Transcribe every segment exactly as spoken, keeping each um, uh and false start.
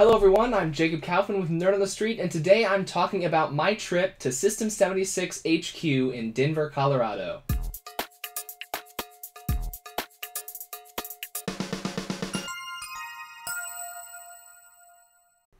Hello everyone, I'm Jacob Kauffmann with Nerd on the Street, and today I'm talking about my trip to System seventy-six H Q in Denver, Colorado.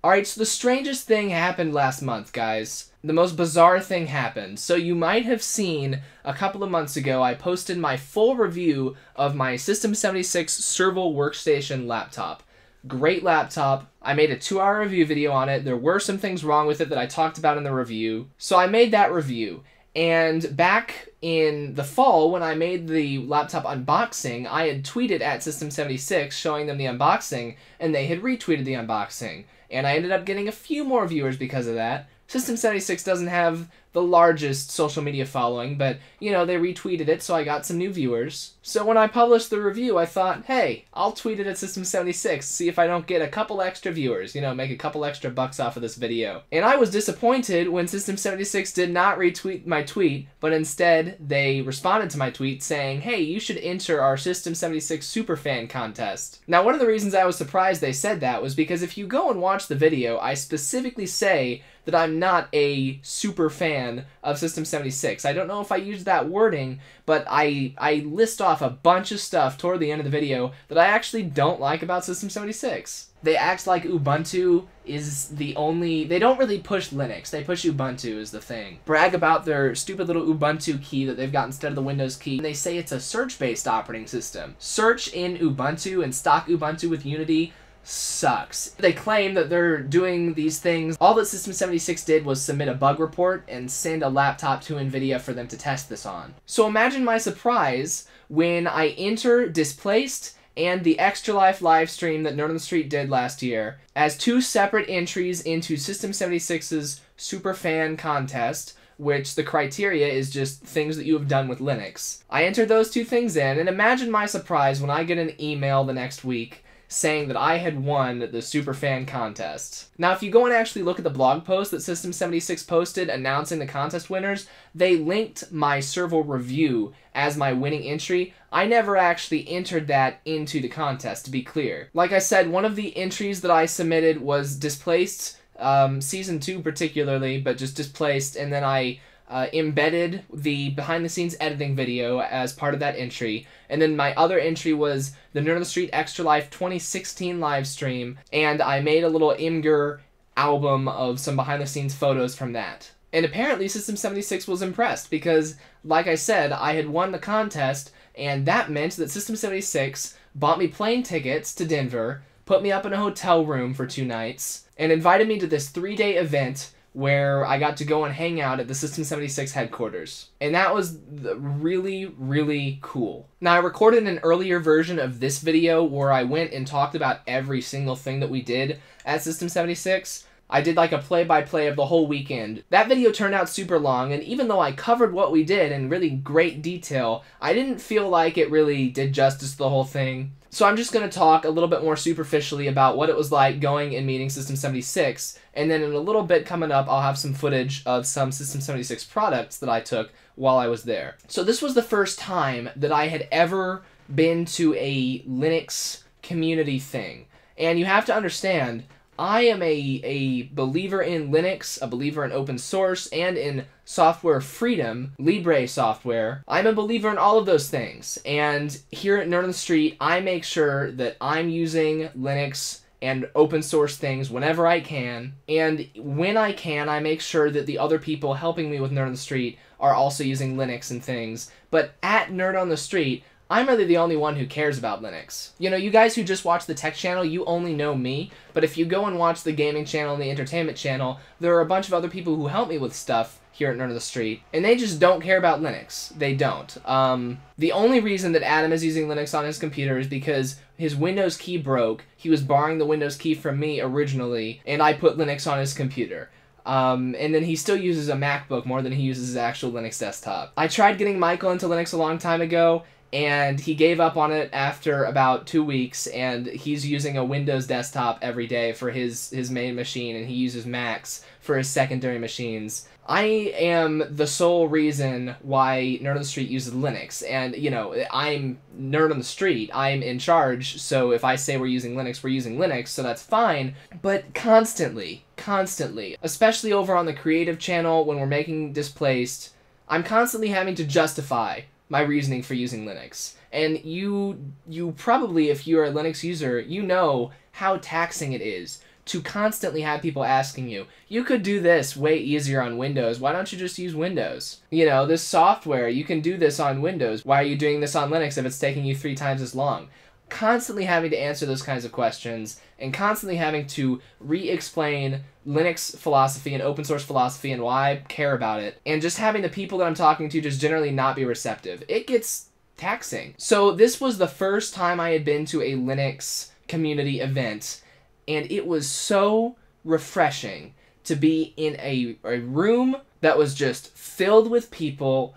Alright, so the strangest thing happened last month, guys. The most bizarre thing happened. So you might have seen, a couple of months ago, I posted my full review of my System seventy-six Serval Workstation laptop. Great laptop. I made a two-hour review video on it. There were some things wrong with it that I talked about in the review. So I made that review. And back in the fall, when I made the laptop unboxing, I had tweeted at System seventy-six showing them the unboxing, and they had retweeted the unboxing. And I ended up getting a few more viewers because of that. System seventy-six doesn't have the largest social media following, but, you know, they retweeted it, so I got some new viewers. So when I published the review, I thought, hey, I'll tweet it at System seventy-six, see if I don't get a couple extra viewers, you know, make a couple extra bucks off of this video. And I was disappointed when System seventy-six did not retweet my tweet, but instead they responded to my tweet saying, hey, you should enter our System seventy-six Super Fan Contest. Now, one of the reasons I was surprised they said that was because if you go and watch the video, I specifically say that I'm not a super fan of System seventy-six. I don't know if I used that wording, but I I list off a bunch of stuff toward the end of the video that I actually don't like about System seventy-six. They act like Ubuntu is the only... They don't really push Linux. They push Ubuntu is the thing. Brag about their stupid little Ubuntu key that they've got instead of the Windows key. And they say it's a search-based operating system. Search in Ubuntu and stock Ubuntu with Unity sucks. They claim that they're doing these things. All that System seventy-six did was submit a bug report and send a laptop to Nvidia for them to test this on. So imagine my surprise when I enter Displaced and the Extra Life live stream that Nerd on the Street did last year as two separate entries into System seventy-six's Super Fan Contest, which the criteria is just things that you have done with Linux. I entered those two things in, and imagine my surprise when I get an email the next week saying that I had won the Super Fan Contest. Now, if you go and actually look at the blog post that System seventy-six posted announcing the contest winners, they linked my Serval review as my winning entry. I never actually entered that into the contest, to be clear. Like I said, one of the entries that I submitted was Displaced, um, Season two particularly, but just Displaced, and then I... Uh, embedded the behind-the-scenes editing video as part of that entry. And then my other entry was the Nerd on the Street Extra Life twenty sixteen live stream, and I made a little Imgur album of some behind-the-scenes photos from that. And apparently System seventy-six was impressed because, like I said, I had won the contest, and that meant that System seventy-six bought me plane tickets to Denver, put me up in a hotel room for two nights, and invited me to this three-day event where I got to go and hang out at the System seventy-six headquarters. And that was really, really cool. Now, I recorded an earlier version of this video where I went and talked about every single thing that we did at System seventy-six. I did like a play-by-play of the whole weekend. That video turned out super long, and even though I covered what we did in really great detail, I didn't feel like it really did justice to the whole thing. So I'm just going to talk a little bit more superficially about what it was like going and meeting System seventy-six, and then in a little bit coming up, I'll have some footage of some System seventy-six products that I took while I was there. So this was the first time that I had ever been to a Linux community thing. And you have to understand, I am a, a believer in Linux, a believer in open source, and in software freedom, Libre software. I'm a believer in all of those things. And here at Nerd on the Street, I make sure that I'm using Linux and open source things whenever I can. And when I can, I make sure that the other people helping me with Nerd on the Street are also using Linux and things. But at Nerd on the Street, I'm really the only one who cares about Linux. You know, you guys who just watch the tech channel, you only know me, but if you go and watch the gaming channel and the entertainment channel, there are a bunch of other people who help me with stuff here at Nerd on the Street, and they just don't care about Linux. They don't. Um, the only reason that Adam is using Linux on his computer is because his Windows key broke, he was borrowing the Windows key from me originally, and I put Linux on his computer. Um, and then he still uses a MacBook more than he uses his actual Linux desktop. I tried getting Michael into Linux a long time ago, and he gave up on it after about two weeks, and he's using a Windows desktop every day for his, his main machine, and he uses Macs for his secondary machines. I am the sole reason why Nerd on the Street uses Linux, and, you know, I'm Nerd on the Street, I'm in charge, so if I say we're using Linux, we're using Linux, so that's fine, but constantly, constantly, especially over on the creative channel when we're making Displaced, I'm constantly having to justify my reasoning for using Linux. And you, you probably, if you're a Linux user, you know how taxing it is to constantly have people asking you, you could do this way easier on Windows, why don't you just use Windows? You know, this software, you can do this on Windows, why are you doing this on Linux if it's taking you three times as long? Constantly having to answer those kinds of questions, and constantly having to re-explain Linux philosophy and open source philosophy and why I care about it, and just having the people that I'm talking to just generally not be receptive. It gets taxing. So this was the first time I had been to a Linux community event, and it was so refreshing to be in a, a room that was just filled with people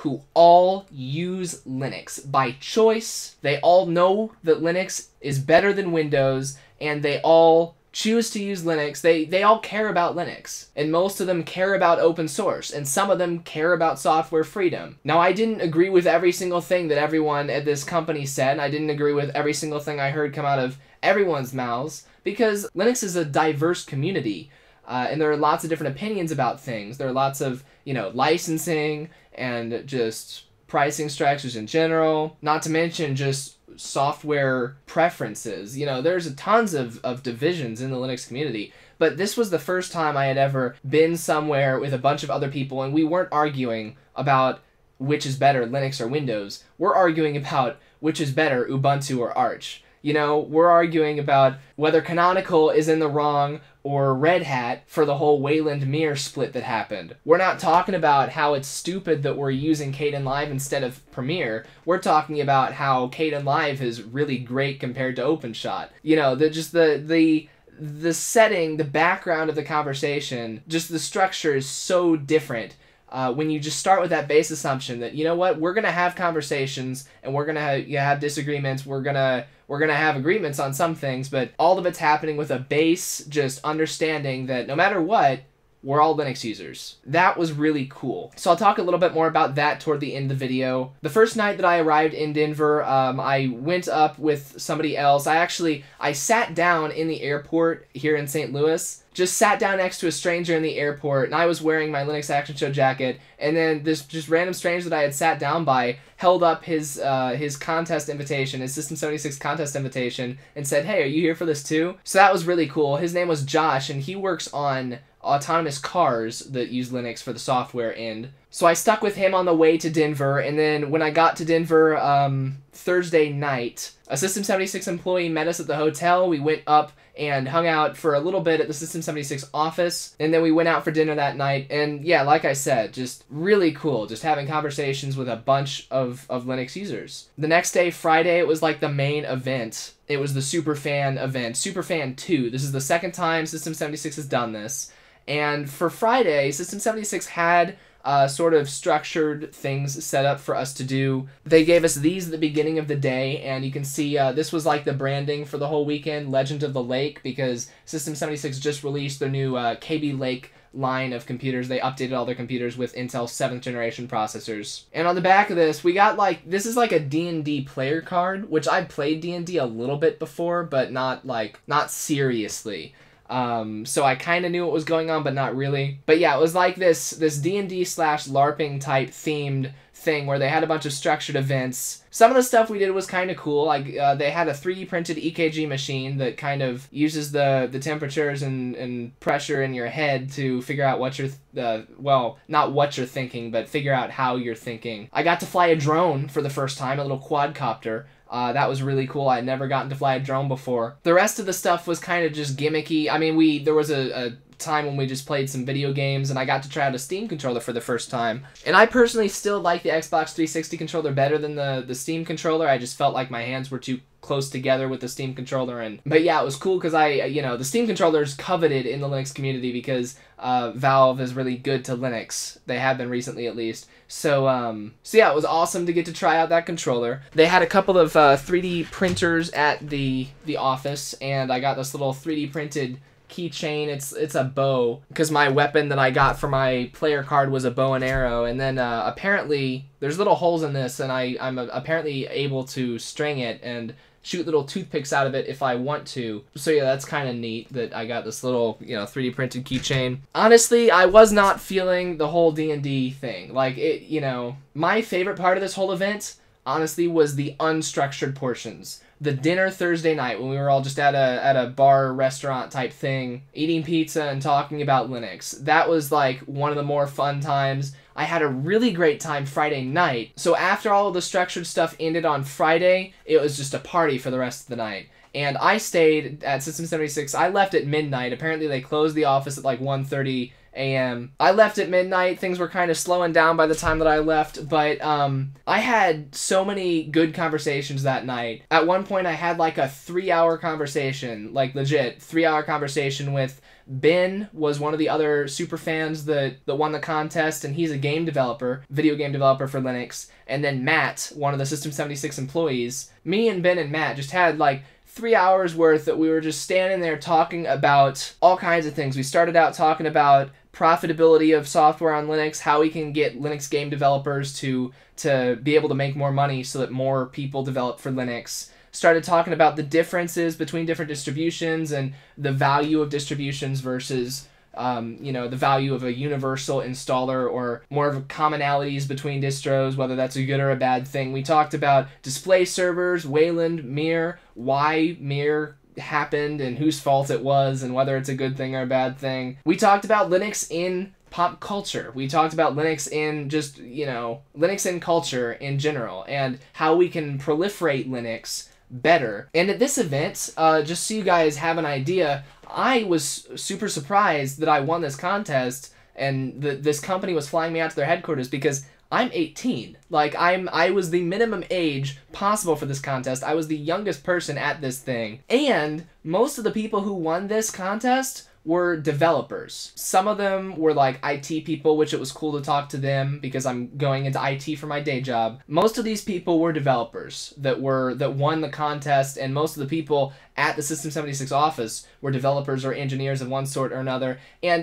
who all use Linux by choice. They all know that Linux is better than Windows, and they all choose to use Linux. They, they all care about Linux, and most of them care about open source, and some of them care about software freedom. Now, I didn't agree with every single thing that everyone at this company said, and I didn't agree with every single thing I heard come out of everyone's mouths, because Linux is a diverse community, uh, and there are lots of different opinions about things. There are lots of, you know, licensing, and just pricing structures in general, not to mention just software preferences. You know, there's tons of, of divisions in the Linux community, but this was the first time I had ever been somewhere with a bunch of other people, and we weren't arguing about which is better, Linux or Windows. We're arguing about which is better, Ubuntu or Arch. You know, we're arguing about whether Canonical is in the wrong or Red Hat for the whole Wayland Mir split that happened. We're not talking about how it's stupid that we're using Kden Live instead of Premiere. We're talking about how Kden Live is really great compared to OpenShot. You know, the, just the, the, the setting, the background of the conversation, just the structure is so different. Uh, when you just start with that base assumption that, you know what, we're gonna have conversations, and we're gonna have, you have disagreements, we're gonna we're gonna have agreements on some things, but all of it's happening with a base just understanding that no matter what, we're all Linux users. That was really cool. So I'll talk a little bit more about that toward the end of the video. The first night that I arrived in Denver, um, I went up with somebody else. I actually, I sat down in the airport here in Saint Louis, just sat down next to a stranger in the airport, and I was wearing my Linux Action Show jacket, and then this just random stranger that I had sat down by held up his uh, his contest invitation, his System seventy-six contest invitation, and said, hey, are you here for this too? So that was really cool. His name was Josh, and he works on autonomous cars that use Linux for the software end. So I stuck with him on the way to Denver, and then when I got to Denver um, Thursday night, a System seventy-six employee met us at the hotel. We went up and hung out for a little bit at the System seventy-six office, and then we went out for dinner that night, and yeah, like I said, just really cool, just having conversations with a bunch of, of Linux users. The next day, Friday, it was like the main event. It was the Super Fan event, Super Fan two. This is the second time System seventy-six has done this. And for Friday, System seventy-six had uh, sort of structured things set up for us to do. They gave us these at the beginning of the day, and you can see uh, this was like the branding for the whole weekend, Legend of the Lake, because System seventy-six just released their new uh, Kaby Lake line of computers. They updated all their computers with Intel seventh generation processors. And on the back of this, we got like, this is like a D and D player card, which I played D and D a little bit before, but not like, not seriously. Um, so I kind of knew what was going on, but not really. But yeah, it was like this this D and D slash LARPing type themed thing where they had a bunch of structured events. Some of the stuff we did was kind of cool. Like uh, they had a three D printed E K G machine that kind of uses the the temperatures and and pressure in your head to figure out what you're uh, well, not what you're thinking, but figure out how you're thinking. I got to fly a drone for the first time, a little quadcopter. Uh, that was really cool. I had never gotten to fly a drone before. The rest of the stuff was kind of just gimmicky. I mean, we there was a, a time when we just played some video games, and I got to try out a Steam controller for the first time. And I personally still like the Xbox three sixty controller better than the, the Steam controller. I just felt like my hands were too close together with the Steam controller. And but yeah, it was cool because I, you know, the Steam controller is coveted in the Linux community because uh, Valve is really good to Linux. They have been recently, at least. So, um, so yeah, it was awesome to get to try out that controller. They had a couple of uh, three D printers at the the office, and I got this little three D printed keychain. It's it's a bow because my weapon that I got for my player card was a bow and arrow. And then uh, apparently there's little holes in this, and I I'm apparently able to string it and shoot little toothpicks out of it if I want to. So yeah, that's kind of neat that I got this little, you know, three D printed keychain. Honestly, I was not feeling the whole D and D thing. Like, it, you know, my favorite part of this whole event, honestly, was the unstructured portions. The dinner Thursday night when we were all just at a at a bar restaurant type thing, eating pizza and talking about Linux. That was like one of the more fun times. I had a really great time Friday night. So after all of the structured stuff ended on Friday, it was just a party for the rest of the night. And I stayed at System seventy-six. I left at midnight. Apparently they closed the office at like one thirty a m I left at midnight. Things were kind of slowing down by the time that I left, but um, I had so many good conversations that night. At one point, I had like a three-hour conversation, like legit, three-hour conversation with Ben, was one of the other super fans that, that won the contest, and he's a game developer, video game developer for Linux, and then Matt, one of the System seventy-six employees. Me and Ben and Matt just had like three hours worth that we were just standing there talking about all kinds of things. We started out talking about profitability of software on Linux, how we can get Linux game developers to to be able to make more money so that more people develop for Linux. Started talking about the differences between different distributions and the value of distributions versus Um, you know, the value of a universal installer, or more of commonalities between distros, whether that's a good or a bad thing. We talked about Displaced servers, Wayland, Mir, why Mir happened and whose fault it was and whether it's a good thing or a bad thing. We talked about Linux in pop culture. We talked about Linux in just, you know, Linux in culture in general, and how we can proliferate Linux better. And at this event, uh, just so you guys have an idea, I was super surprised that I won this contest and that this company was flying me out to their headquarters, because I'm eighteen. Like, I'm I was the minimum age possible for this contest. I was the youngest person at this thing. And most of the people who won this contest were developers. Some of them were like I T people, which it was cool to talk to them because I'm going into I T for my day job. Most of these people were developers that were that won the contest, and most of the people at the System seventy-six office were developers or engineers of one sort or another. And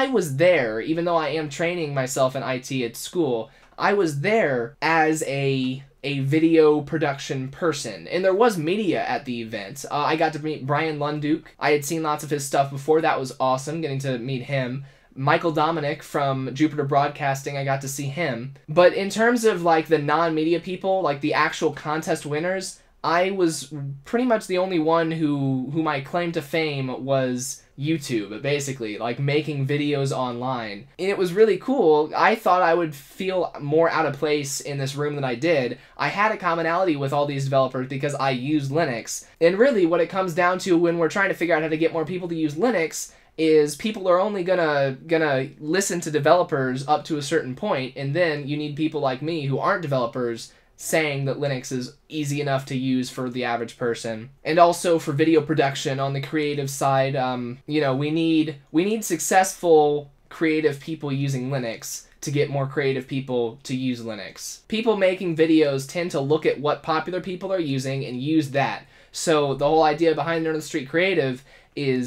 I was there, even though I am training myself in I T at school, I was there as a a video production person. And there was media at the event. Uh, I got to meet Brian Lunduke. I had seen lots of his stuff before. That was awesome, getting to meet him. Michael Dominic from Jupiter Broadcasting, I got to see him. But in terms of like the non-media people, like the actual contest winners, I was pretty much the only one who, who my claim to fame was YouTube, basically, like making videos online. And it was really cool. I thought I would feel more out of place in this room than I did. I had a commonality with all these developers because I use Linux. And really what it comes down to when we're trying to figure out how to get more people to use Linux is people are only gonna gonna listen to developers up to a certain point, and then you need people like me who aren't developers saying that Linux is easy enough to use for the average person. And also for video production on the creative side, um, you know, we need we need successful creative people using Linux to get more creative people to use Linux. People making videos tend to look at what popular people are using and use that. So the whole idea behind Nerd on the Street Creative is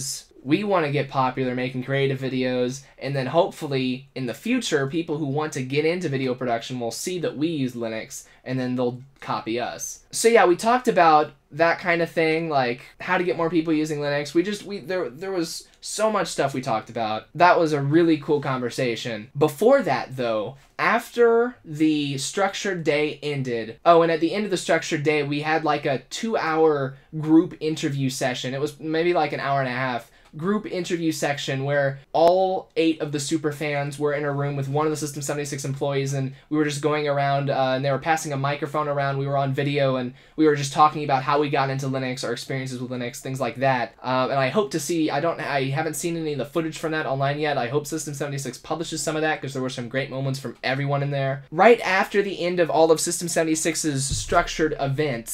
we want to get popular making creative videos, and then hopefully in the future, people who want to get into video production will see that we use Linux, and then they'll copy us. So yeah, we talked about that kind of thing, like how to get more people using Linux. We just, we there, there was so much stuff we talked about. That was a really cool conversation. Before that though, after the structured day ended, oh, and at the end of the structured day, we had like a two hour group interview session. It was maybe like an hour and a half. Group interview section where all eight of the super fans were in a room with one of the System seventy-six employees, and we were just going around uh, and they were passing a microphone around. We were on video and we were just talking about how we got into Linux, our experiences with Linux, things like that. Uh, and I hope to see, I don't, I haven't seen any of the footage from that online yet. I hope System seventy-six publishes some of that because there were some great moments from everyone in there. Right after the end of all of System seventy-six's structured events,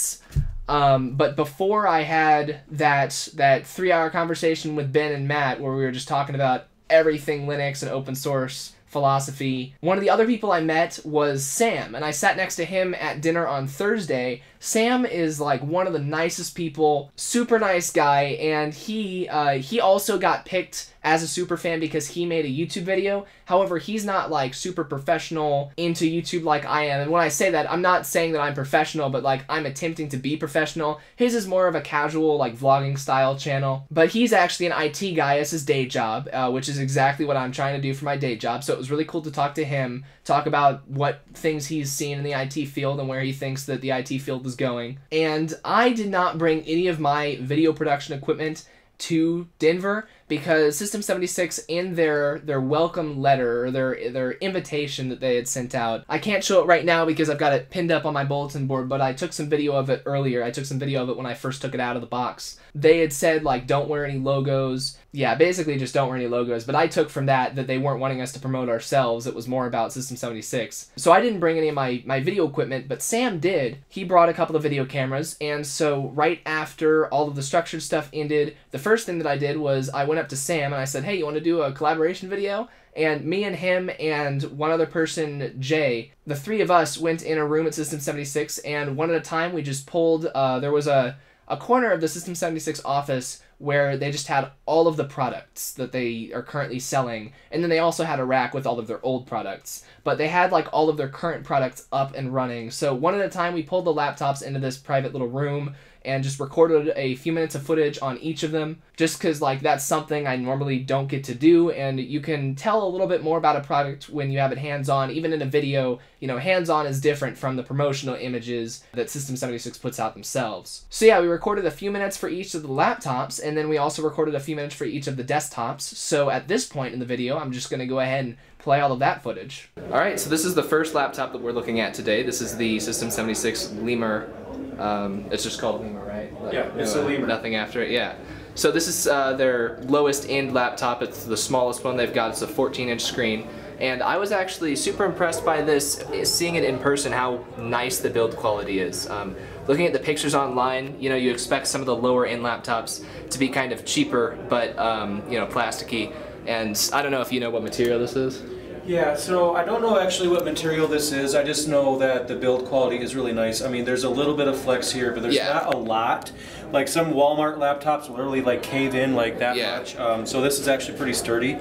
Um, but before I had that that three-hour conversation with Ben and Matt where we were just talking about everything Linux and open source philosophy, one of the other people I met was Sam, and I sat next to him at dinner on Thursday. Sam is like one of the nicest people, super nice guy, and he uh, he also got picked as a super fan because he made a YouTube video. However, he's not like super professional into YouTube like I am. And when I say that, I'm not saying that I'm professional, but like I'm attempting to be professional. His is more of a casual like vlogging style channel, but he's actually an I T guy as his day job, uh, which is exactly what I'm trying to do for my day job. So it was really cool to talk to him, talk about what things he's seen in the I T field and where he thinks that the I T field is going. And I did not bring any of my video production equipment to Denver because System seventy-six, in their their welcome letter or their their invitation that they had sent out, I can't show it right now because I've got it pinned up on my bulletin board, but I took some video of it earlier. I took some video of it when I first took it out of the box. They had said like, don't wear any logos. Yeah, basically just don't wear any logos, but I took from that that they weren't wanting us to promote ourselves. It was more about System seventy-six. So I didn't bring any of my, my video equipment, but Sam did. He brought a couple of video cameras, and so right after all of the structured stuff ended, the first thing that I did was I went up to Sam and I said, hey, you want to do a collaboration video? And me and him and one other person, Jay, the three of us went in a room at System seventy-six, and one at a time we just pulled, uh, there was a, a corner of the System seventy-six office where they just had all of the products that they are currently selling, and then they also had a rack with all of their old products, but they had like all of their current products up and running. So one at a time we pulled the laptops into this private little room and just recorded a few minutes of footage on each of them, just because like that's something I normally don't get to do, and you can tell a little bit more about a product when you have it hands-on. Even in a video, you know, hands-on is different from the promotional images that System seventy-six puts out themselves. So yeah, we recorded a few minutes for each of the laptops, and then we also recorded a few minutes for each of the desktops. So at this point in the video, I'm just gonna go ahead and play all of that footage. All right, so this is the first laptop that we're looking at today. This is the System seventy-six Lemur. Um, it's just called Lemur, right? Like, yeah, it's no, a Lemur. Nothing after it, yeah. So this is uh, their lowest end laptop. It's the smallest one they've got. It's a fourteen inch screen. And I was actually super impressed by this, seeing it in person, how nice the build quality is. Um, looking at the pictures online, you know, you expect some of the lower end laptops to be kind of cheaper, but, um, you know, plasticky. And I don't know if you know what material this is. Yeah, so I don't know actually what material this is. I just know that the build quality is really nice. I mean, there's a little bit of flex here, but there's yeah. not a lot. Like some Walmart laptops literally like cave in like that yeah. much. Um, so this is actually pretty sturdy.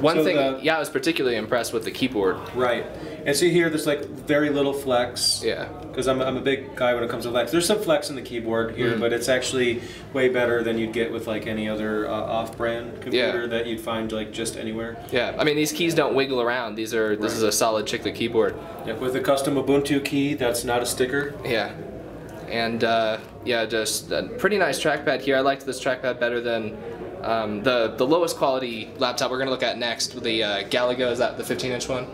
One so thing, the, yeah, I was particularly impressed with the keyboard. Right. And so here, there's like very little flex. Yeah. Because I'm, I'm a big guy when it comes to flex. There's some flex in the keyboard here, mm. but it's actually way better than you'd get with like any other uh, off-brand computer yeah. that you'd find like just anywhere. Yeah. I mean, these keys don't wiggle around. These are. Right. This is a solid chiclet keyboard. Yeah. With a custom Ubuntu key, that's not a sticker. Yeah. And uh, yeah, just a pretty nice trackpad here. I liked this trackpad better than. Um, the, the lowest quality laptop we're going to look at next, the uh, Galago, is that the fifteen inch one?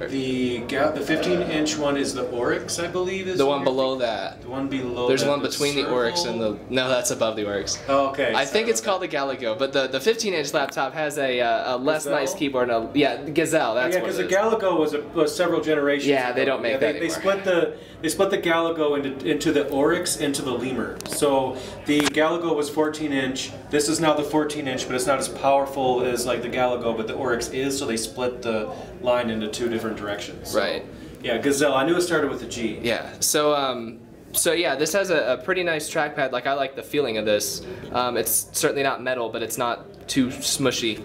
Or? The ga the fifteen inch one is the Oryx, I believe. Is the one below that. The one below There's that. There's one between the, the Oryx and the... No, that's above the Oryx. Oh, okay. I think it's called the Galago, but the, the fifteen inch laptop has a, uh, a less Gazelle? nice keyboard. And a, yeah, Gazelle, that's oh, yeah, what it is. Yeah, because the Galago was, a, was several generations Yeah, ago. they don't make yeah, that they, anymore. They split the, they split the Galago into, into the Oryx, into the Lemur. So the Galago was fourteen inch. This is now the fourteen inch, but it's not as powerful as like the Galago, but the Oryx is, so they split the line into two different directions. So, right. Yeah, Gazelle. I knew it started with a G. Yeah. So, um, so yeah, this has a, a pretty nice trackpad. Like, I like the feeling of this. Um, it's certainly not metal, but it's not too smushy.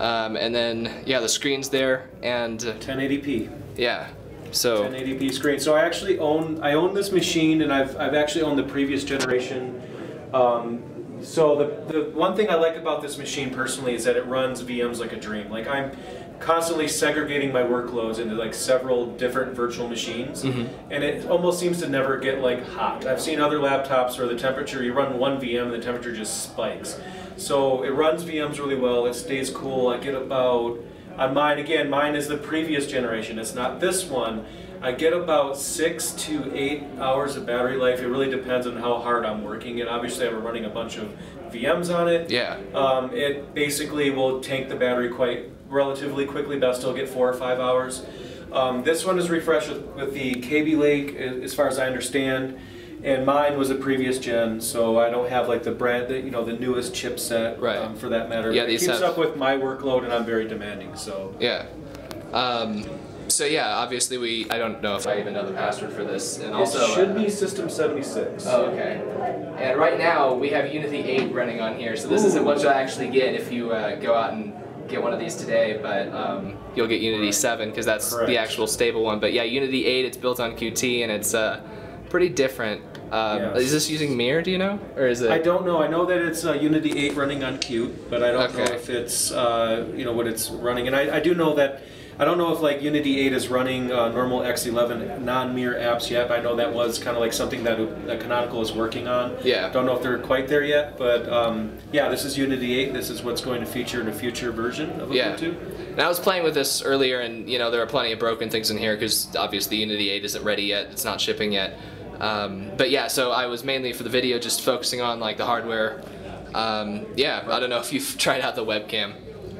Um, and then, yeah, the screen's there and ten eighty p. Yeah. So ten eighty p screen. So I actually own I own this machine, and I've I've actually owned the previous generation. Um, so the the one thing I like about this machine personally is that it runs V Ms like a dream. Like I'm. constantly segregating my workloads into like several different virtual machines, mm-hmm. and it almost seems to never get like hot. I've seen other laptops where the temperature, you run one V M and the temperature just spikes. So it runs V Ms really well, it stays cool. I get about, on mine again, mine is the previous generation, it's not this one. I get about six to eight hours of battery life. It really depends on how hard I'm working, and obviously I'm running a bunch of V Ms on it. Yeah. Um, it basically will tank the battery quite relatively quickly, but I'll still get four or five hours. Um, this one is refreshed with, with the Kaby Lake, as far as I understand. and mine was a previous gen, so I don't have like the brand, the, you know, the newest chipset, right. um, for that matter. Yeah, it keeps have... up with my workload, and I'm very demanding. So yeah. Um, so yeah, obviously we. I don't know if I even know the password for this, and also it should uh, be System seventy-six. Oh, okay. And right now we have Unity eight running on here, so this Ooh. Isn't what you'll actually get if you uh, go out and get one of these today, but um, you'll get Unity seven because that's Correct. The actual stable one. But yeah, Unity eight, it's built on Qt, and it's uh, pretty different. Um, yes. Is this using Mir? Do you know, or is it? I don't know. I know that it's uh, Unity eight running on Qt, but I don't okay. know if it's uh, you know what it's running. And I, I do know that. I don't know if like Unity eight is running uh, normal X eleven non-Mir apps yet, but I know that was kind of like something that, that Canonical is working on. Yeah. Don't know if they're quite there yet, but um, yeah, this is Unity eight. This is what's going to feature in a future version of Ubuntu. Yeah. And I was playing with this earlier, and you know there are plenty of broken things in here because obviously Unity eight isn't ready yet. It's not shipping yet. Um, but yeah, so I was mainly for the video just focusing on like the hardware. Um, yeah, I don't know if you've tried out the webcam.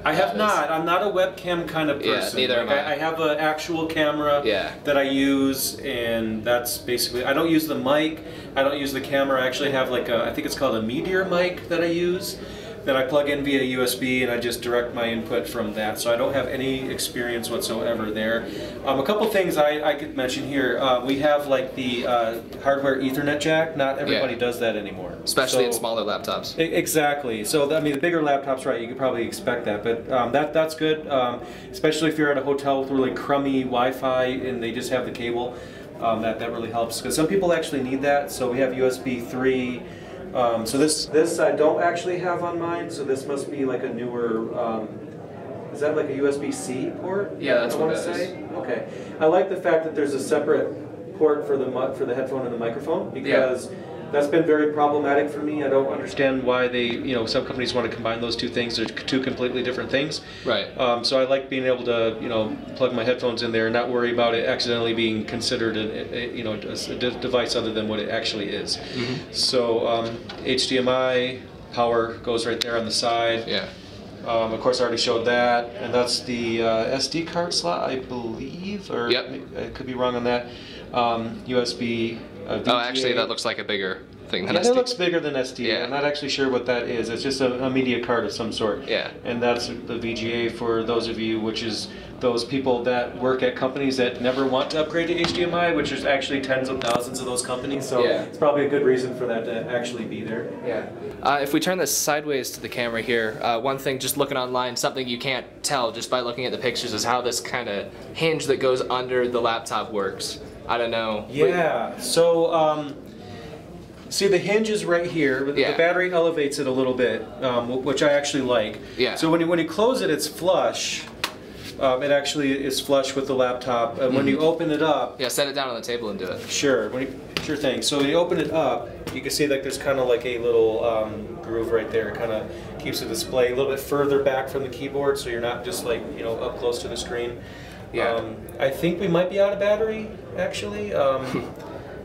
I have not. I'm not a webcam kind of person. Yeah, neither am I. I have an actual camera yeah. that I use, and that's basically. I don't use the mic. I don't use the camera. I actually have like a. I think it's called a Meteor mic that I use, that I plug in via U S B, and I just direct my input from that. So I don't have any experience whatsoever there. Um, a couple things I, I could mention here. Uh, we have like the uh, hardware Ethernet jack. Not everybody yeah. does that anymore. Especially so, in smaller laptops. E exactly. So I mean, the bigger laptops, right? You could probably expect that, but um, that that's good. Um, especially if you're at a hotel with really crummy Wi-Fi and they just have the cable, um, that that really helps because some people actually need that. So we have U S B three. Um, so this this I don't actually have on mine, so this must be like a newer, um, is that like a U S B C port? Yeah, that's I what I want to say. Is. Okay. I like the fact that there's a separate port for the for the headphone and the microphone, because yeah. that's been very problematic for me. I don't understand why they, you know, some companies want to combine those two things. They're two completely different things. Right. Um, so I like being able to, you know, plug my headphones in there and not worry about it accidentally being considered a, a you know, a, a de device other than what it actually is. Mm-hmm. So um, H D M I power goes right there on the side. Yeah. Um, of course, I already showed that, and that's the uh, S D card slot, I believe, or yep. I could be wrong on that. Um, U S B. Uh, oh, actually, that looks like a bigger thing than yeah, S D. That looks bigger than S D. Yeah. I'm not actually sure what that is. It's just a, a media card of some sort. Yeah. And that's the V G A for those of you, which is those people that work at companies that never want to upgrade to H D M I, which is actually tens of thousands of those companies. So yeah. it's probably a good reason for that to actually be there. Yeah. Uh, if we turn this sideways to the camera here, uh, one thing just looking online, something you can't tell just by looking at the pictures is how this kind of hinge that goes under the laptop works. I don't know. Yeah. So, um, see, the hinge is right here. But yeah. the battery elevates it a little bit, um, which I actually like. Yeah. So when you when you close it, it's flush. Um, it actually is flush with the laptop. And mm-hmm. when you open it up, yeah, set it down on the table and do it. Sure. When you, sure thing. So when you open it up, you can see like there's kind of like a little um, groove right there. It kind of keeps the display a little bit further back from the keyboard, so you're not just like you know up close to the screen. Yeah. Um, I think we might be out of battery, actually. Um,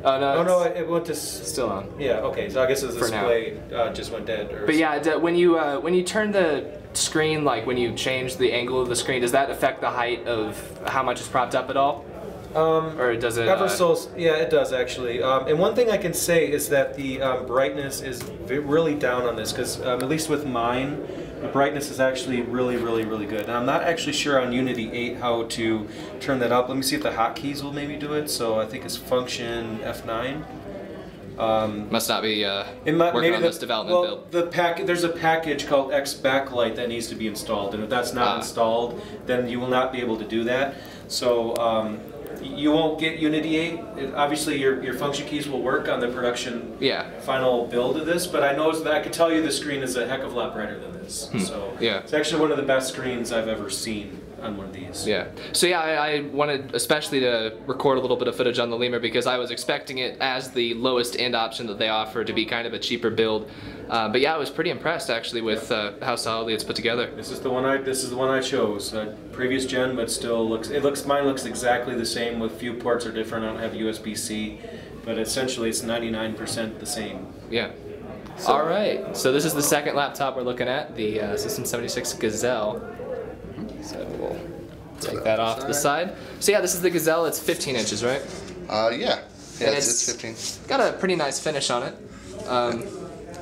oh, no, oh, no, it, it went to... S still on. Yeah, okay, so I guess the display uh, just went dead. Or but yeah, when you, uh, when you turn the screen, like when you change the angle of the screen, does that affect the height of how much is propped up at all? Um, or does it... Ever uh, so, yeah, it does, actually. Um, and one thing I can say is that the um, brightness is v really down on this, because um, at least with mine, the brightness is actually really, really, really good. And I'm not actually sure on Unity eight how to turn that up. Let me see if the hotkeys will maybe do it. So I think it's function F nine. Um, Must not be uh, it might, working maybe on the, this development well, build. The pack, there's a package called X Backlight that needs to be installed. And if that's not ah. installed, then you will not be able to do that. So um, you won't get Unity eight. It, obviously, your, your function keys will work on the production yeah. final build of this. But I know that I can tell you the screen is a heck of a lot brighter than this. Hmm. So yeah. it's actually one of the best screens I've ever seen on one of these. Yeah. So yeah, I, I wanted especially to record a little bit of footage on the Lemur because I was expecting it as the lowest end option that they offer to be kind of a cheaper build. Uh, but yeah, I was pretty impressed actually with uh, how solidly it's put together. This is the one I this is the one I chose. Uh, previous gen, but still looks it looks mine looks exactly the same. With few ports are different. I don't have U S B C, but essentially it's ninety-nine percent the same. Yeah. So. All right, so this is the second laptop we're looking at, the uh, System seventy-six Gazelle. So we'll take that off to the side. So yeah, this is the Gazelle. It's fifteen inches, right? Uh, yeah. Yeah, and it's, it's fifteen. Got a pretty nice finish on it. Um,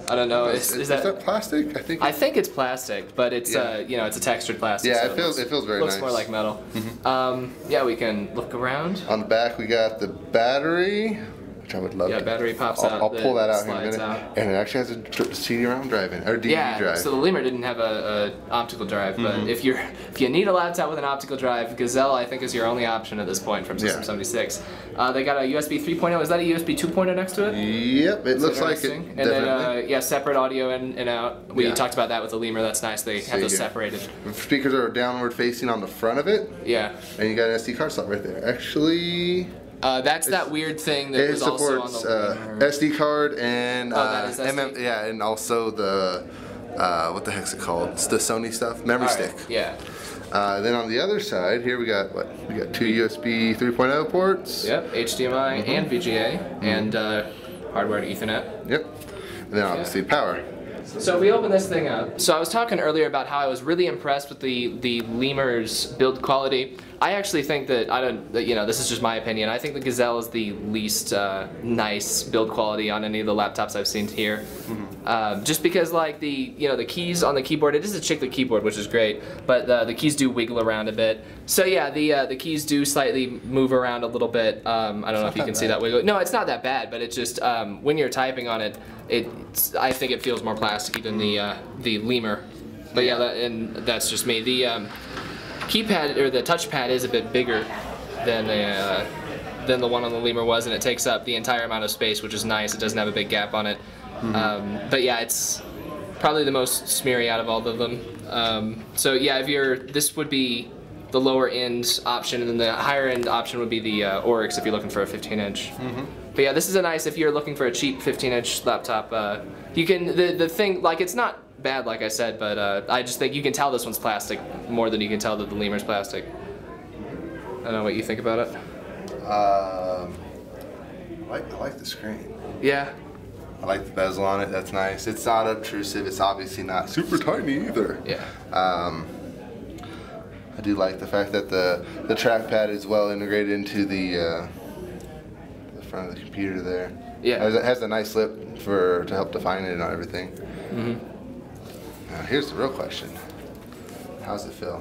I don't know. Is, is, is, that, is that plastic? I think. I think it's plastic, but it's yeah. uh, you know, it's a textured plastic. Yeah, so it feels it, looks, it feels very looks nice. Looks more like metal. Mm-hmm. um, yeah, we can look around. On the back, we got the battery, which I would love. Yeah, to. battery pops I'll, out. I'll pull that out in a minute. Out. And it actually has a C D ROM drive in, or D V D yeah, drive. Yeah, so the Lemur didn't have a, a optical drive, but mm-hmm. if you're if you need a laptop with an optical drive, Gazelle I think is your only option at this point from System seventy-six. Yeah. Uh, they got a U S B three point oh. Is that a U S B two point oh next to it? Yep, it is looks like it. And definitely. then uh, yeah, separate audio in and out. We yeah. talked about that with the Lemur. That's nice. They so have those separated. Speakers are downward facing on the front of it. Yeah. And you got an S D card slot right there. Actually. Uh, that's it's, that weird thing that was also on the uh, S D card and oh, uh, M M, yeah, and also the uh, what the heck's it called? It's the Sony stuff, memory right. stick. Yeah. Uh, then on the other side, here we got what? We got two U S B three point oh ports. Yep, H D M I mm-hmm. and V G A mm-hmm. and uh, hardware to Ethernet. Yep. And then obviously yeah. power. So we opened this thing up. So I was talking earlier about how I was really impressed with the the Lemur's build quality. I actually think that I don't, that, you know, this is just my opinion. I think the Gazelle is the least uh, nice build quality on any of the laptops I've seen here. Mm-hmm. um, just because, like the you know, the keys on the keyboard, it is a chiclet keyboard, which is great, but uh, the keys do wiggle around a bit. So yeah, the uh, the keys do slightly move around a little bit. Um, I don't know if you can see that wiggle. No, it's not that bad, but it's just um, when you're typing on it, it I think it feels more plasticky than the uh, the Lemur. But yeah, that, and that's just me. The um, keypad or the touchpad is a bit bigger than the uh, than the one on the Lemur was, and it takes up the entire amount of space, which is nice. It doesn't have a big gap on it. Mm-hmm. um, but yeah, it's probably the most smeary out of all of them. Um, so yeah, if you're this would be the lower end option, and then the higher end option would be the uh, Oryx if you're looking for a fifteen inch. Mm-hmm. But yeah, this is a nice if you're looking for a cheap fifteen inch laptop. Uh, you can the the thing like it's not. bad, like I said, but uh, I just think you can tell this one's plastic more than you can tell that the Lemur's plastic. I don't know what you think about it. Um, I like, I like the screen. Yeah. I like the bezel on it. That's nice. It's not obtrusive. It's obviously not super tiny either. Yeah. Um, I do like the fact that the the trackpad is well integrated into the uh, the front of the computer there. Yeah. It has a nice lip for to help define it and everything. Mm-hmm. Now here's the real question. How's it feel?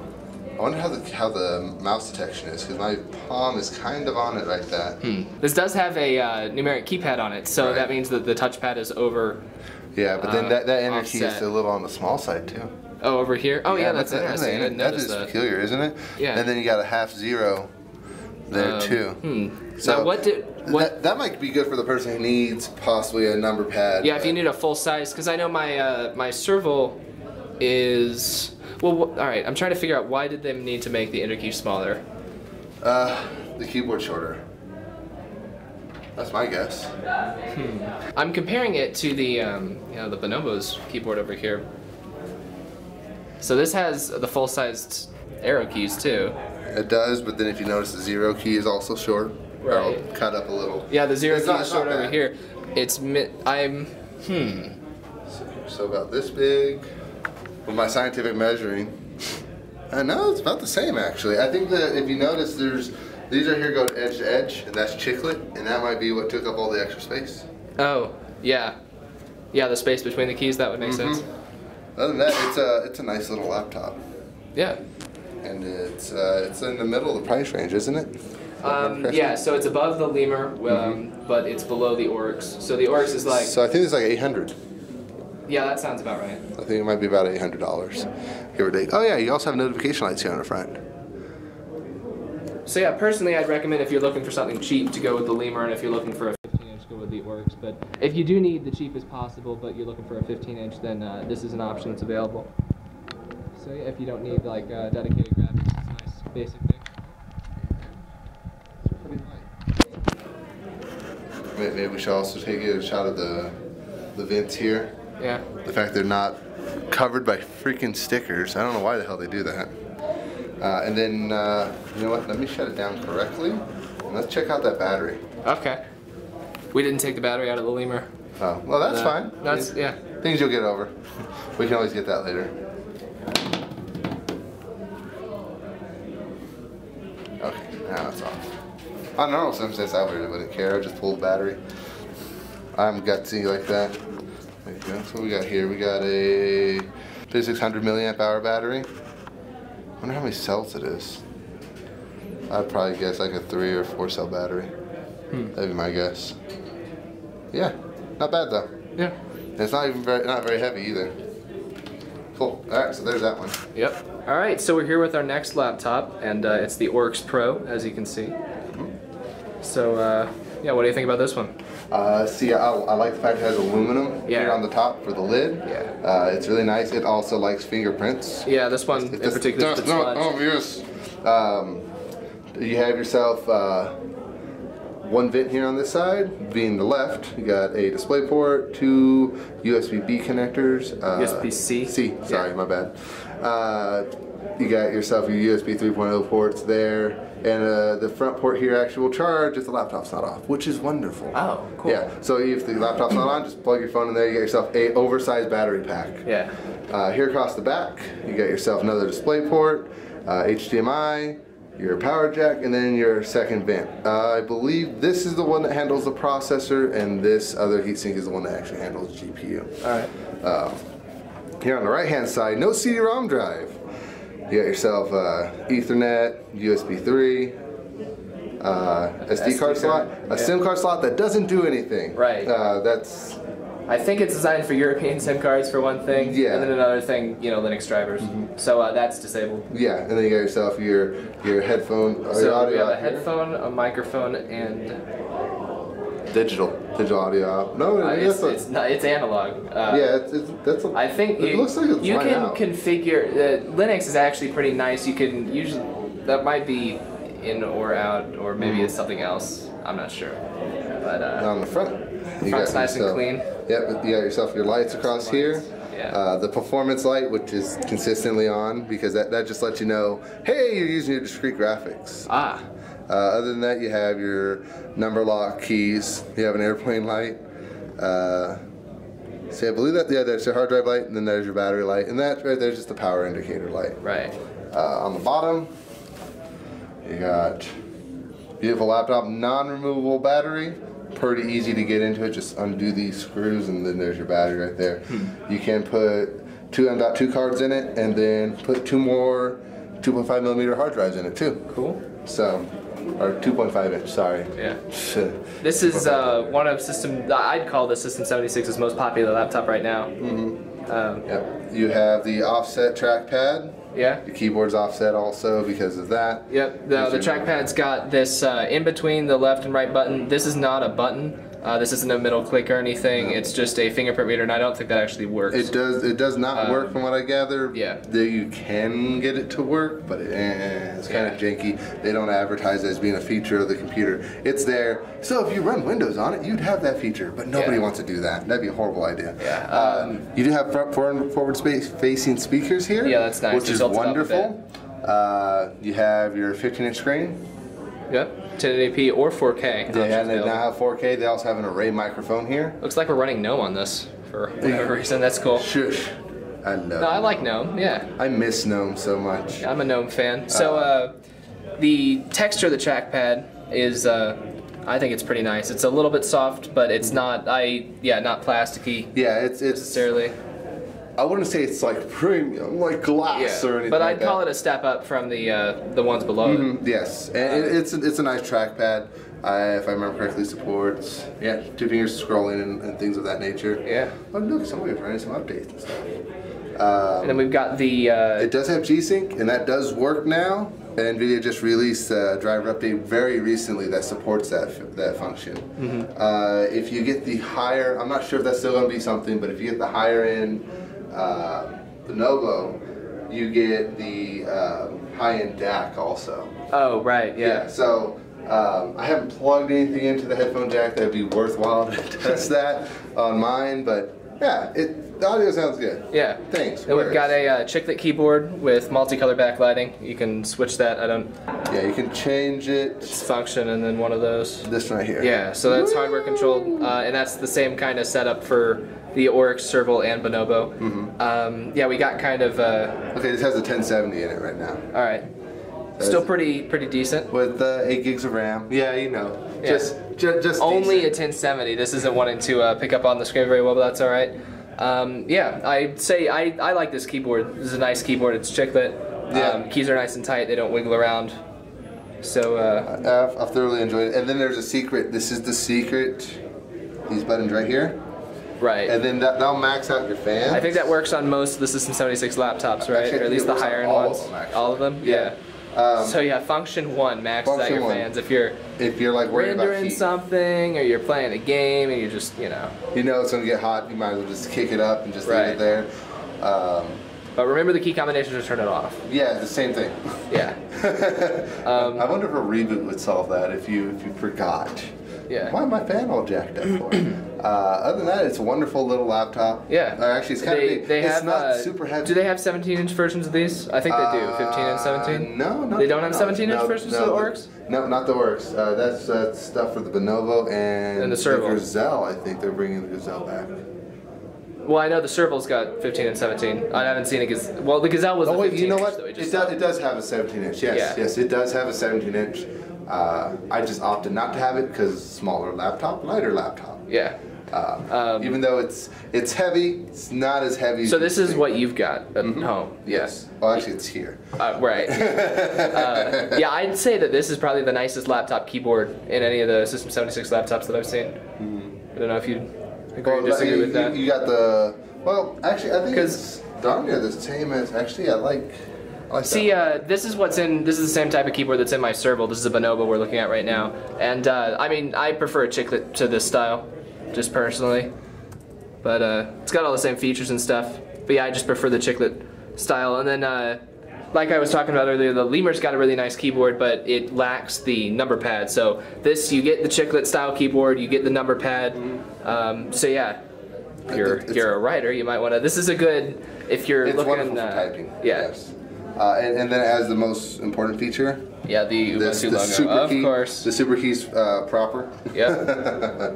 I wonder how the how the mouse detection is, because my palm is kind of on it like that. Hmm. This does have a uh, numeric keypad on it, so right. that means that the touchpad is over. Yeah, but then uh, that, that inner offset. key is a little on the small side too. Oh, over here? Oh yeah, yeah that's, that's interesting. That, I didn't that notice is that. peculiar, isn't it? Yeah. And then you got a half zero there um, too. Hmm. So now what did? What? That, that might be good for the person who needs possibly a number pad. Yeah, if you need a full size, because I know my uh, my Serval. Is well, all right. I'm trying to figure out why did they need to make the interkey smaller. Uh, the keyboard shorter. That's my guess. Hmm. I'm comparing it to the um, you know, the Bonobo's keyboard over here. So this has the full-sized arrow keys too. It does, but then if you notice, the zero key is also short. Right. Or cut up a little. Yeah, the zero it's key not, is short over here. It's mi I'm hmm. So, so about this big. With my scientific measuring, I know it's about the same actually. I think that if you notice, there's these are here go edge to edge, and that's chiclet, and that might be what took up all the extra space. Oh, yeah, yeah, the space between the keys that would make mm-hmm. sense. Other than that, it's a it's a nice little laptop. Yeah, and it's uh, it's in the middle of the price range, isn't it? Um, yeah, so it's above the Lemur, um, mm-hmm. but it's below the Oryx. So the Oryx is like. So I think it's like eight hundred. Yeah, that sounds about right. I think it might be about eight hundred dollars, give or take. Oh yeah, you also have notification lights here on the front. So yeah, personally, I'd recommend if you're looking for something cheap to go with the Lemur, and if you're looking for a fifteen inch, go with the Oryx. But if you do need the cheapest possible, but you're looking for a fifteen inch, then uh, this is an option that's available. So yeah, if you don't need like uh, dedicated graphics, it's a nice basic thing. Maybe we should also take a shot of the the vents here. Yeah. The fact they're not covered by freaking stickers. I don't know why the hell they do that. Uh, and then, uh, you know what, let me shut it down correctly. And let's check out that battery. Okay. We didn't take the battery out of the Lemur. Oh, well that's uh, fine. That's, yeah. Things you'll get over. We can always get that later. Okay, now it's off. On normal circumstances, I really wouldn't care. I just pull the battery. I'm gutsy like that. There you go. So what we got here? We got a thirty-six hundred milliamp hour battery. I wonder how many cells it is. I'd probably guess like a three or four cell battery. Hmm. That'd be my guess. Yeah, not bad though. Yeah. And it's not even very, not very heavy either. Cool. All right, so there's that one. Yep. All right, so we're here with our next laptop, and uh, it's the Oryx Pro, as you can see. Mm-hmm. So, uh, yeah, what do you think about this one? Uh, see, I, I like the fact it has aluminum yeah. here on the top for the lid. Yeah. Uh, it's really nice. It also likes fingerprints. Yeah, this one it's, in it's, particular. It's no, no, yes. Um, you have yourself uh, one vent here on this side, being the left. You got a display port, two U S B B connectors. Uh, U S B C. C, sorry, yeah. my bad. Uh, you got yourself your U S B three point oh ports there. And uh, the front port here actually will charge if the laptop's not off, which is wonderful. Oh, cool. Yeah, so if the laptop's not on, just plug your phone in there. You get yourself a oversized battery pack. Yeah. Uh, here across the back, you got yourself another display port, uh, H D M I, your power jack, and then your second vent. Uh, I believe this is the one that handles the processor, and this other heatsink is the one that actually handles the G P U. All right. Uh, here on the right-hand side, no C D ROM drive. You got yourself uh, Ethernet, U S B three, uh, S D card slot, a yeah. SIM card slot that doesn't do anything. Right. Uh, that's. I think it's designed for European SIM cards for one thing, yeah. and then another thing, you know, Linux drivers. Mm-hmm. So uh, that's disabled. Yeah, and then you got yourself your your headphone. So your audio we have a headphone, a microphone, and digital digital audio. No, uh, it's a, it's, not, it's analog. Uh, yeah, it's, it's that's. A, I think it you, looks like it's you can out. configure. Uh, Linux is actually pretty nice. You can usually that might be in or out, or maybe mm-hmm. it's something else. I'm not sure. But uh, on the front. You got nice yourself, and clean. Yep, you got yourself your lights across lights. here. Yeah. Uh, the performance light, which is consistently on, because that, that just lets you know, hey, you're using your discrete graphics. Ah. Uh, other than that, you have your number lock keys. You have an airplane light. Uh, so I believe that, yeah, there's your hard drive light, and then there's your battery light. And that right there's just the power indicator light. Right. Uh, on the bottom, you got beautiful laptop, non-removable battery. Pretty easy to get into it. Just undo these screws, and then there's your battery right there. Hmm. You can put two M dot two cards in it, and then put two more two point five millimeter hard drives in it too. Cool. So, or two point five inch. Sorry. Yeah. This is uh, one of system. I'd call this System seventy-six's most popular laptop right now. Mm-hmm. um, yep. You have the offset trackpad. Yeah. The keyboard's offset also because of that. Yep. The, the trackpad's got this uh, in between the left and right button. This is not a button. Uh, this isn't a middle click or anything. No. It's just a fingerprint reader, and I don't think that actually works. It does. It does not um, work from what I gather. Yeah. That you can get it to work, but it, eh, it's kind yeah. of janky. They don't advertise it as being a feature of the computer. It's there. So if you run Windows on it, you'd have that feature, but nobody yeah. wants to do that. That'd be a horrible idea. Yeah. Um, um, you do have front forward, forward space facing speakers here. Yeah, that's nice. Which is wonderful. Uh, you have your fifteen inch screen. Yep. ten eighty p or four K. They, yeah, they now have four K. They also have an array microphone here. Looks like we're running GNOME on this for whatever reason. That's cool. Shush. I love. No, I like GNOME. Yeah. I miss GNOME so much. I'm a GNOME fan. So uh, the texture of the trackpad is, uh, I think it's pretty nice. It's a little bit soft, but it's not. I yeah, not plasticky. Yeah, it's it's necessarily. I wouldn't say it's like premium, like glass yeah, or anything. But I'd like call that. it a step up from the uh, the ones below. Mm-hmm, yes, and uh, it, it's a, it's a nice trackpad. I, if I remember correctly, supports yeah two fingers scrolling and, and things of that nature. Yeah. Oh look, somebody's running some updates and stuff. Um, and then we've got the. Uh, it does have G sync, and that does work now. And Nvidia just released a driver update very recently that supports that that function. Mm-hmm. uh, if you get the higher, I'm not sure if that's still going to be something, but if you get the higher end. Uh, Bonobo, you get the um, high-end D A C also. Oh, right, yeah. yeah so um, I haven't plugged anything into the headphone jack that'd be worthwhile to test that on mine, but yeah, it, the audio sounds good. Yeah. Thanks. And we've got a uh, chiclet keyboard with multicolor backlighting. You can switch that. I don't. Yeah, you can change it. It's function and then one of those. This right here. Yeah. So that's Woo! hardware controlled, uh, and that's the same kind of setup for. The Oryx, Serval, and Bonobo. Mm-hmm. um, yeah, we got kind of... Uh, okay, this has a ten seventy in it right now. All right. Still pretty pretty decent. With uh, eight gigs of RAM. Yeah, you know. Yeah. Just, just, just only decent. A ten seventy. This isn't wanting to uh, pick up on the screen very well, but that's all right. Um, yeah, I'd say I, I like this keyboard. This is a nice keyboard. It's chiclet. Yeah. Um, keys are nice and tight. They don't wiggle around. So uh, I've, I've thoroughly enjoyed it. And then there's a secret. This is the secret. These buttons right here. Right. And then that, that'll max out your fans. I think that works on most of the System seventy-six laptops, right? Actually, or at least the higher-end on ones. Of them, all of them? Yeah. yeah. Um, so yeah, function one, max out your fans. If you're if you're like worried rendering about heat. Something, or you're playing a game, and you're just, you know. You know it's going to get hot. You might as well just kick it up and just right. leave it there. Um, but remember the key combinations to turn it off. Yeah, the same thing. Yeah. um, I wonder if a reboot would solve that if you if you forgot. Yeah. Why am I fan all jacked up for? uh, other than that, it's a wonderful little laptop. Yeah. Uh, actually, it's kind they, of big. They it's have, not uh, super heavy. Do they have seventeen inch versions of these? I think they do. Uh, fifteen and seventeen? No, no. They don't have seventeen inch no, versions no, of the Oryx? No, not the Oryx. Uh, that's uh, stuff for the Bonobo and, and the, the Gazelle. I think they're bringing the Gazelle back. Well, I know the Serval's got fifteen and seventeen. I haven't seen it because well, the Gazelle was. Oh wait, you know what? It does. It does have a seventeen inch. Yes, yeah. yes, it does have a seventeen inch. Uh, I just opted not to have it because smaller laptop, lighter laptop. Yeah. Um, um, even though it's it's heavy, it's not as heavy. So as this is think. What you've got at mm-hmm. home. Yes. Well, actually, it's here. Uh, right. uh, yeah, I'd say that this is probably the nicest laptop keyboard in any of the System seventy-six laptops that I've seen. Mm-hmm. I don't know if you. Well, disagree you, with that. You got the well. Actually, I think it's darn near the same as actually. I like. I like see, uh, this is what's in. This is the same type of keyboard that's in my Serval. This is a Bonobo we're looking at right now, and uh, I mean, I prefer a chiclet to this style, just personally. But uh, it's got all the same features and stuff. But yeah, I just prefer the chiclet style. And then, uh, like I was talking about earlier, the Lemur's got a really nice keyboard, but it lacks the number pad. So this, you get the chiclet style keyboard, you get the number pad. Mm-hmm. um, so yeah, if you're it's, you're a writer, you might want to. This is a good if you're it's looking. It's wonderful uh, for typing. Yeah. Yes. Uh, and, and then it has the most important feature. Yeah, the Ubuntu this, the logo. Super of key, course. The super key's uh, proper. Yeah.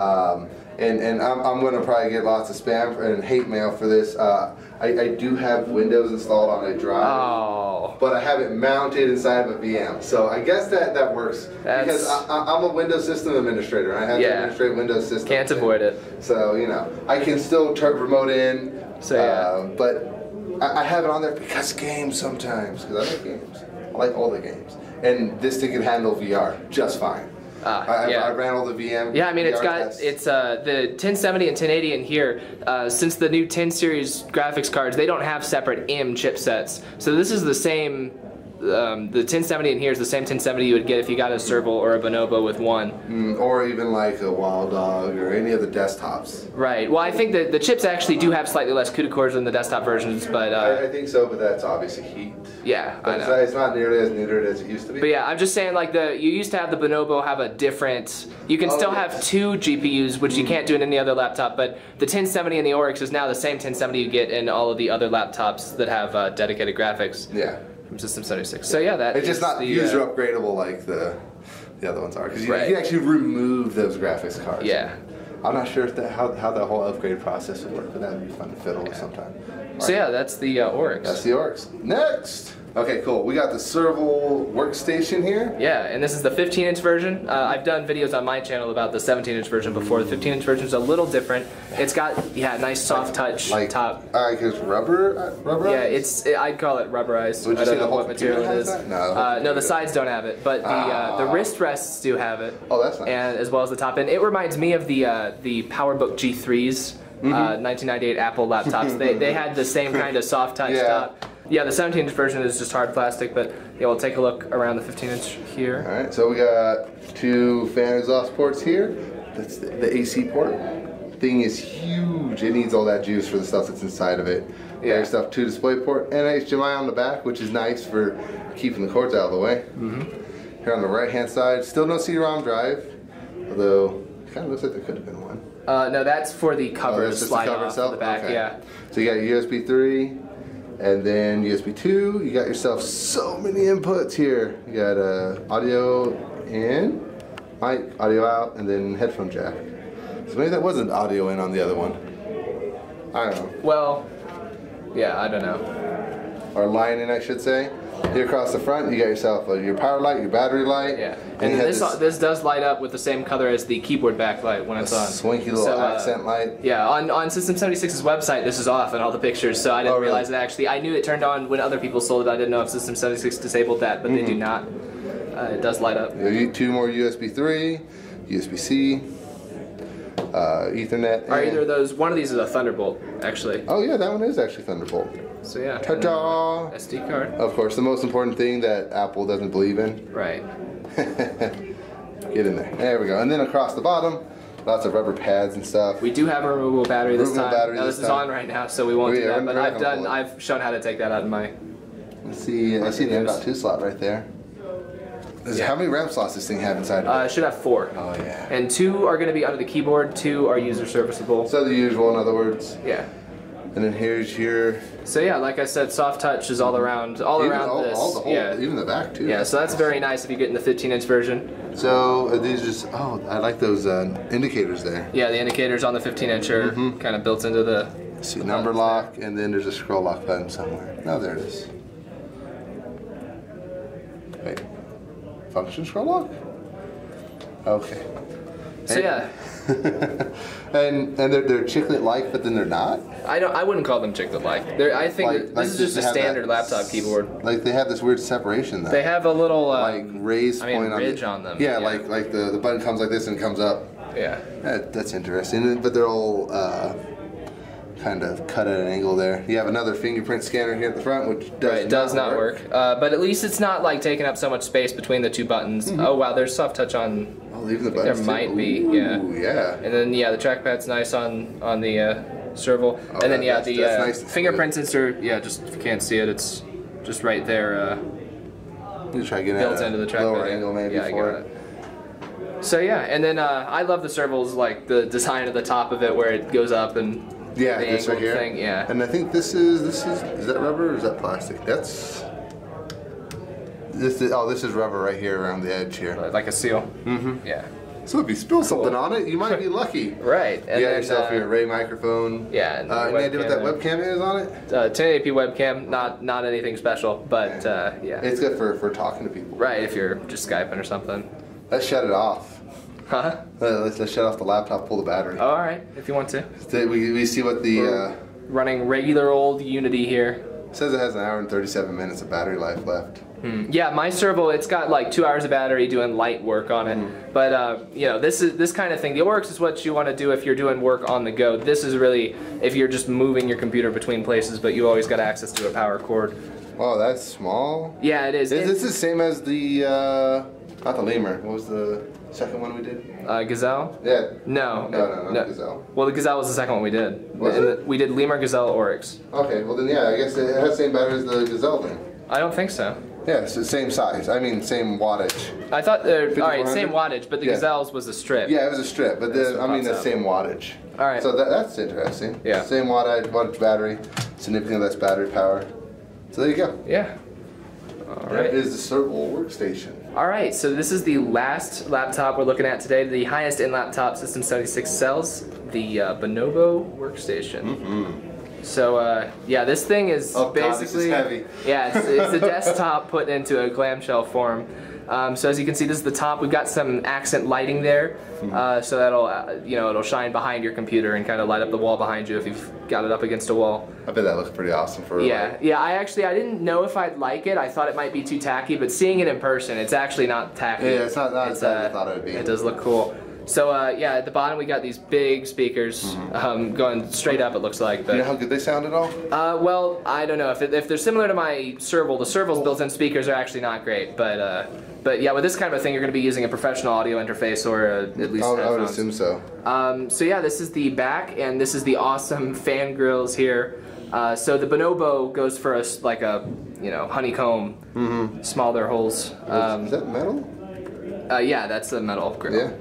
um, and and I'm, I'm going to probably get lots of spam and hate mail for this. Uh, I, I do have Windows installed on a drive, oh. but I have it mounted inside of a V M. So I guess that, that works. That's... Because I, I, I'm a Windows system administrator. And I have yeah. to administrate Windows systems. Can't avoid it. So, you know, I can still turn remote in, so, yeah. uh, but... I have it on there because games sometimes, because I like games. I like all the games. And this thing can handle V R just fine. Uh, I, yeah. I ran all the V M. Yeah, I mean, V R it's got, tests. it's uh, the ten seventy and ten eighty in here, uh, since the new ten series graphics cards, they don't have separate M chipsets. So this is the same, um, the ten seventy in here is the same ten seventy you would get if you got a Serval or a Bonobo with one. Mm, or even like a Wild Dog or any of the desktops. Right. Well, I think that the chips actually do have slightly less CUDA cores than the desktop versions, but... Uh, I, I think so, but that's obviously heat. Yeah, but I know. It's not, it's not nearly as neutered as it used to be. But yeah, I'm just saying, like, the you used to have the Bonobo have a different... You can oh, still yes. have two G P Us, which mm. you can't do in any other laptop, but the ten seventy and the Oryx is now the same ten seventy you get in all of the other laptops that have uh, dedicated graphics. Yeah. From System seventy-six. So yeah, that it's just not the, user uh, upgradable like the the other ones are because you, right. you can actually remove those graphics cards. Yeah, I'm not sure if that, how how that whole upgrade process would work, but that would be fun to fiddle with yeah. sometime. All so right. yeah, that's the uh, Oryx. That's the Oryx. Next. Okay, cool. We got the Serval Workstation here. Yeah, and this is the fifteen inch version. Uh, I've done videos on my channel about the seventeen inch version before. The fifteen inch version is a little different. It's got yeah, nice soft touch like, top. Uh, it's rubber, uh, rubber. Yeah, it's. It, I'd call it rubberized. Would you I don't say know the whole what material it is. That? No, uh, no, the sides don't have it, but the uh, the wrist rests do have it. Oh, that's nice. And as well as the top end. It reminds me of the uh, the PowerBook G threes. Mm-hmm. uh, nineteen ninety-eight Apple laptops. They they had the same kind of soft touch yeah. top. Yeah, the seventeen inch version is just hard plastic, but yeah, we'll take a look around the fifteen inch here. All right, so we got two fan exhaust ports here. That's the, the A C port. Thing is huge. It needs all that juice for the stuff that's inside of it. Yeah. There's stuff to display port and H D M I on the back, which is nice for keeping the cords out of the way. Mm-hmm. Here on the right hand side, still no C ROM drive, although it kind of looks like there could have been one. Uh, no, that's for the cover oh, slide the cover off itself? The back. Okay. Yeah. So you got your U S B three, and then U S B two. You got yourself so many inputs here. You got uh, audio in, mic, audio out, and then headphone jack. So maybe that wasn't audio in on the other one. I don't know. Well, yeah, I don't know. or lining, I should say. Here across the front, you got yourself your power light, your battery light. Yeah. And, and this, this this does light up with the same color as the keyboard backlight when it's on. Swanky little so, uh, accent light. Yeah. On on System seventy-six's website, this is off in all the pictures, so I didn't oh, really? realize it actually. I knew it turned on when other people sold it. I didn't know if System seventy-six disabled that, but mm-hmm. they do not. Uh, it does light up. Two more U S B three, U S B C. Uh, Ethernet. Are either of those? One of these is a Thunderbolt, actually. Oh yeah, that one is actually Thunderbolt. So yeah. Ta-da! S D card. Of course, the most important thing that Apple doesn't believe in. Right. Get in there. There we go. And then across the bottom, lots of rubber pads and stuff. We do have a removable battery this removable time. Battery now, this, this is time. on right now, so we won't we do that. But I've done. I've shown how to take that out of my. Let's see. I see the M dot two slot right there. Yeah. How many RAM slots does this thing have inside of it? Uh, it should have four. Oh, yeah. And two are going to be under the keyboard, two are user serviceable. So the usual, in other words. Yeah. And then here's your... So yeah, like I said, soft touch is all around all even around all, this. All the whole, yeah. Even the back, too. Yeah, so that's very nice if you're getting the fifteen inch version. So are these just... Oh, I like those uh, indicators there. Yeah, the indicators on the fifteen inch are mm-hmm. kind of built into the... See, the number lock, and then there's a scroll lock button somewhere. Oh, there it is. Wait. Function scroll lock? Okay. And, so yeah. and and they're, they're chiclet-like, but then they're not? I don't. I wouldn't call them chiclet-like. They're, I think like, that, this like is just a standard laptop keyboard. Like they have this weird separation though. They have a little uh, like raised I mean, point ridge on, the, on them. Yeah, yeah. Like like the, the button comes like this and comes up. Yeah. That, that's interesting. But they're all uh, kind of cut at an angle there. You have another fingerprint scanner here at the front, which does, right, does not, not work. work. Uh, but at least it's not like taking up so much space between the two buttons. Mm-hmm. Oh wow, there's soft touch on. Oh, even the buttons. There might too. be, Ooh, yeah. yeah. And then yeah, the trackpad's nice on on the uh, serval. Oh, and then yeah, the uh, nice fingerprint sensor. Yeah, just if you can't see it, it's just right there. Uh, you try getting built into the trackpad. Lower angle maybe yeah, for it. it. So yeah, and then uh, I love the servals, like the design of the top of it where it goes up and. Yeah, this right here. Thing, yeah. And I think this is this is is that rubber or is that plastic? That's this is oh this is rubber right here around the edge here. Like a seal. Mm-hmm. Yeah. So if you spill cool. something on it, you might be lucky. Right. And you got yourself uh, your Ray microphone. Yeah. And uh, any idea what that webcam is on it? Uh, ten eighty p webcam. Not not anything special, but yeah. Uh, yeah. It's good for for talking to people. Right. If you're just Skyping or something. Let's shut it off. Huh? Let's, let's shut off the laptop, pull the battery. Oh, all right, if you want to. We, we see what the... Uh, running regular old Unity here. It says it has an hour and thirty-seven minutes of battery life left. Hmm. Yeah, my servo, it's got like two hours of battery doing light work on it. Mm. But, uh, you know, this is this kind of thing. The Oryx is what you want to do if you're doing work on the go. This is really if you're just moving your computer between places, but you always got access to a power cord. Wow, that's small. Yeah, it is. Is this the same as the... Uh, not the Lemur. What was the... second one we did? Uh, Gazelle? Yeah. No. No, no, no, no. Gazelle. Well, the Gazelle was the second one we did. Was and it? The, we did Lemur, Gazelle, Oryx. Okay, well then yeah, I guess it has the same battery as the Gazelle then. I don't think so. Yeah, it's the same size. I mean, same wattage. I thought, uh, alright, same wattage, but the yeah. Gazelle's was a strip. Yeah, it was a strip, but the, I mean the same wattage. Alright. So that, that's interesting. Yeah. Same wattage, wattage battery, significantly less battery power. So there you go. Yeah. All right. That is the Serval Workstation. All right, so this is the last laptop we're looking at today, the highest end laptop System seventy-six sells, the uh, Bonobo Workstation. Mm-hmm. So uh, yeah, this thing is oh, basically God, this is heavy. yeah, it's, it's a desktop put into a clamshell form. Um, so as you can see, this is the top. We've got some accent lighting there, uh, so that'll uh, you know it'll shine behind your computer and kind of light up the wall behind you if you've got it up against a wall. I bet that looks pretty awesome for real. Yeah, light. yeah. I actually I didn't know if I'd like it. I thought it might be too tacky, but seeing it in person, it's actually not tacky. Yeah, it's not not as tacky as I thought it would be. It does look cool. So uh, yeah, at the bottom we got these big speakers mm-hmm. um, going straight up. It looks like. But, you know how good they sound at all? Uh, well, I don't know if it, if they're similar to my Serval. The Serval's built-in speakers are actually not great, but uh, but yeah, with this kind of a thing, you're going to be using a professional audio interface or a, at least. I would, I would assume so. Um, so yeah, this is the back, and this is the awesome fan grills here. Uh, so the Bonobo goes for a like a you know honeycomb, mm-hmm. smaller holes. Um, is that metal? Uh, yeah, that's the metal grill. Yeah.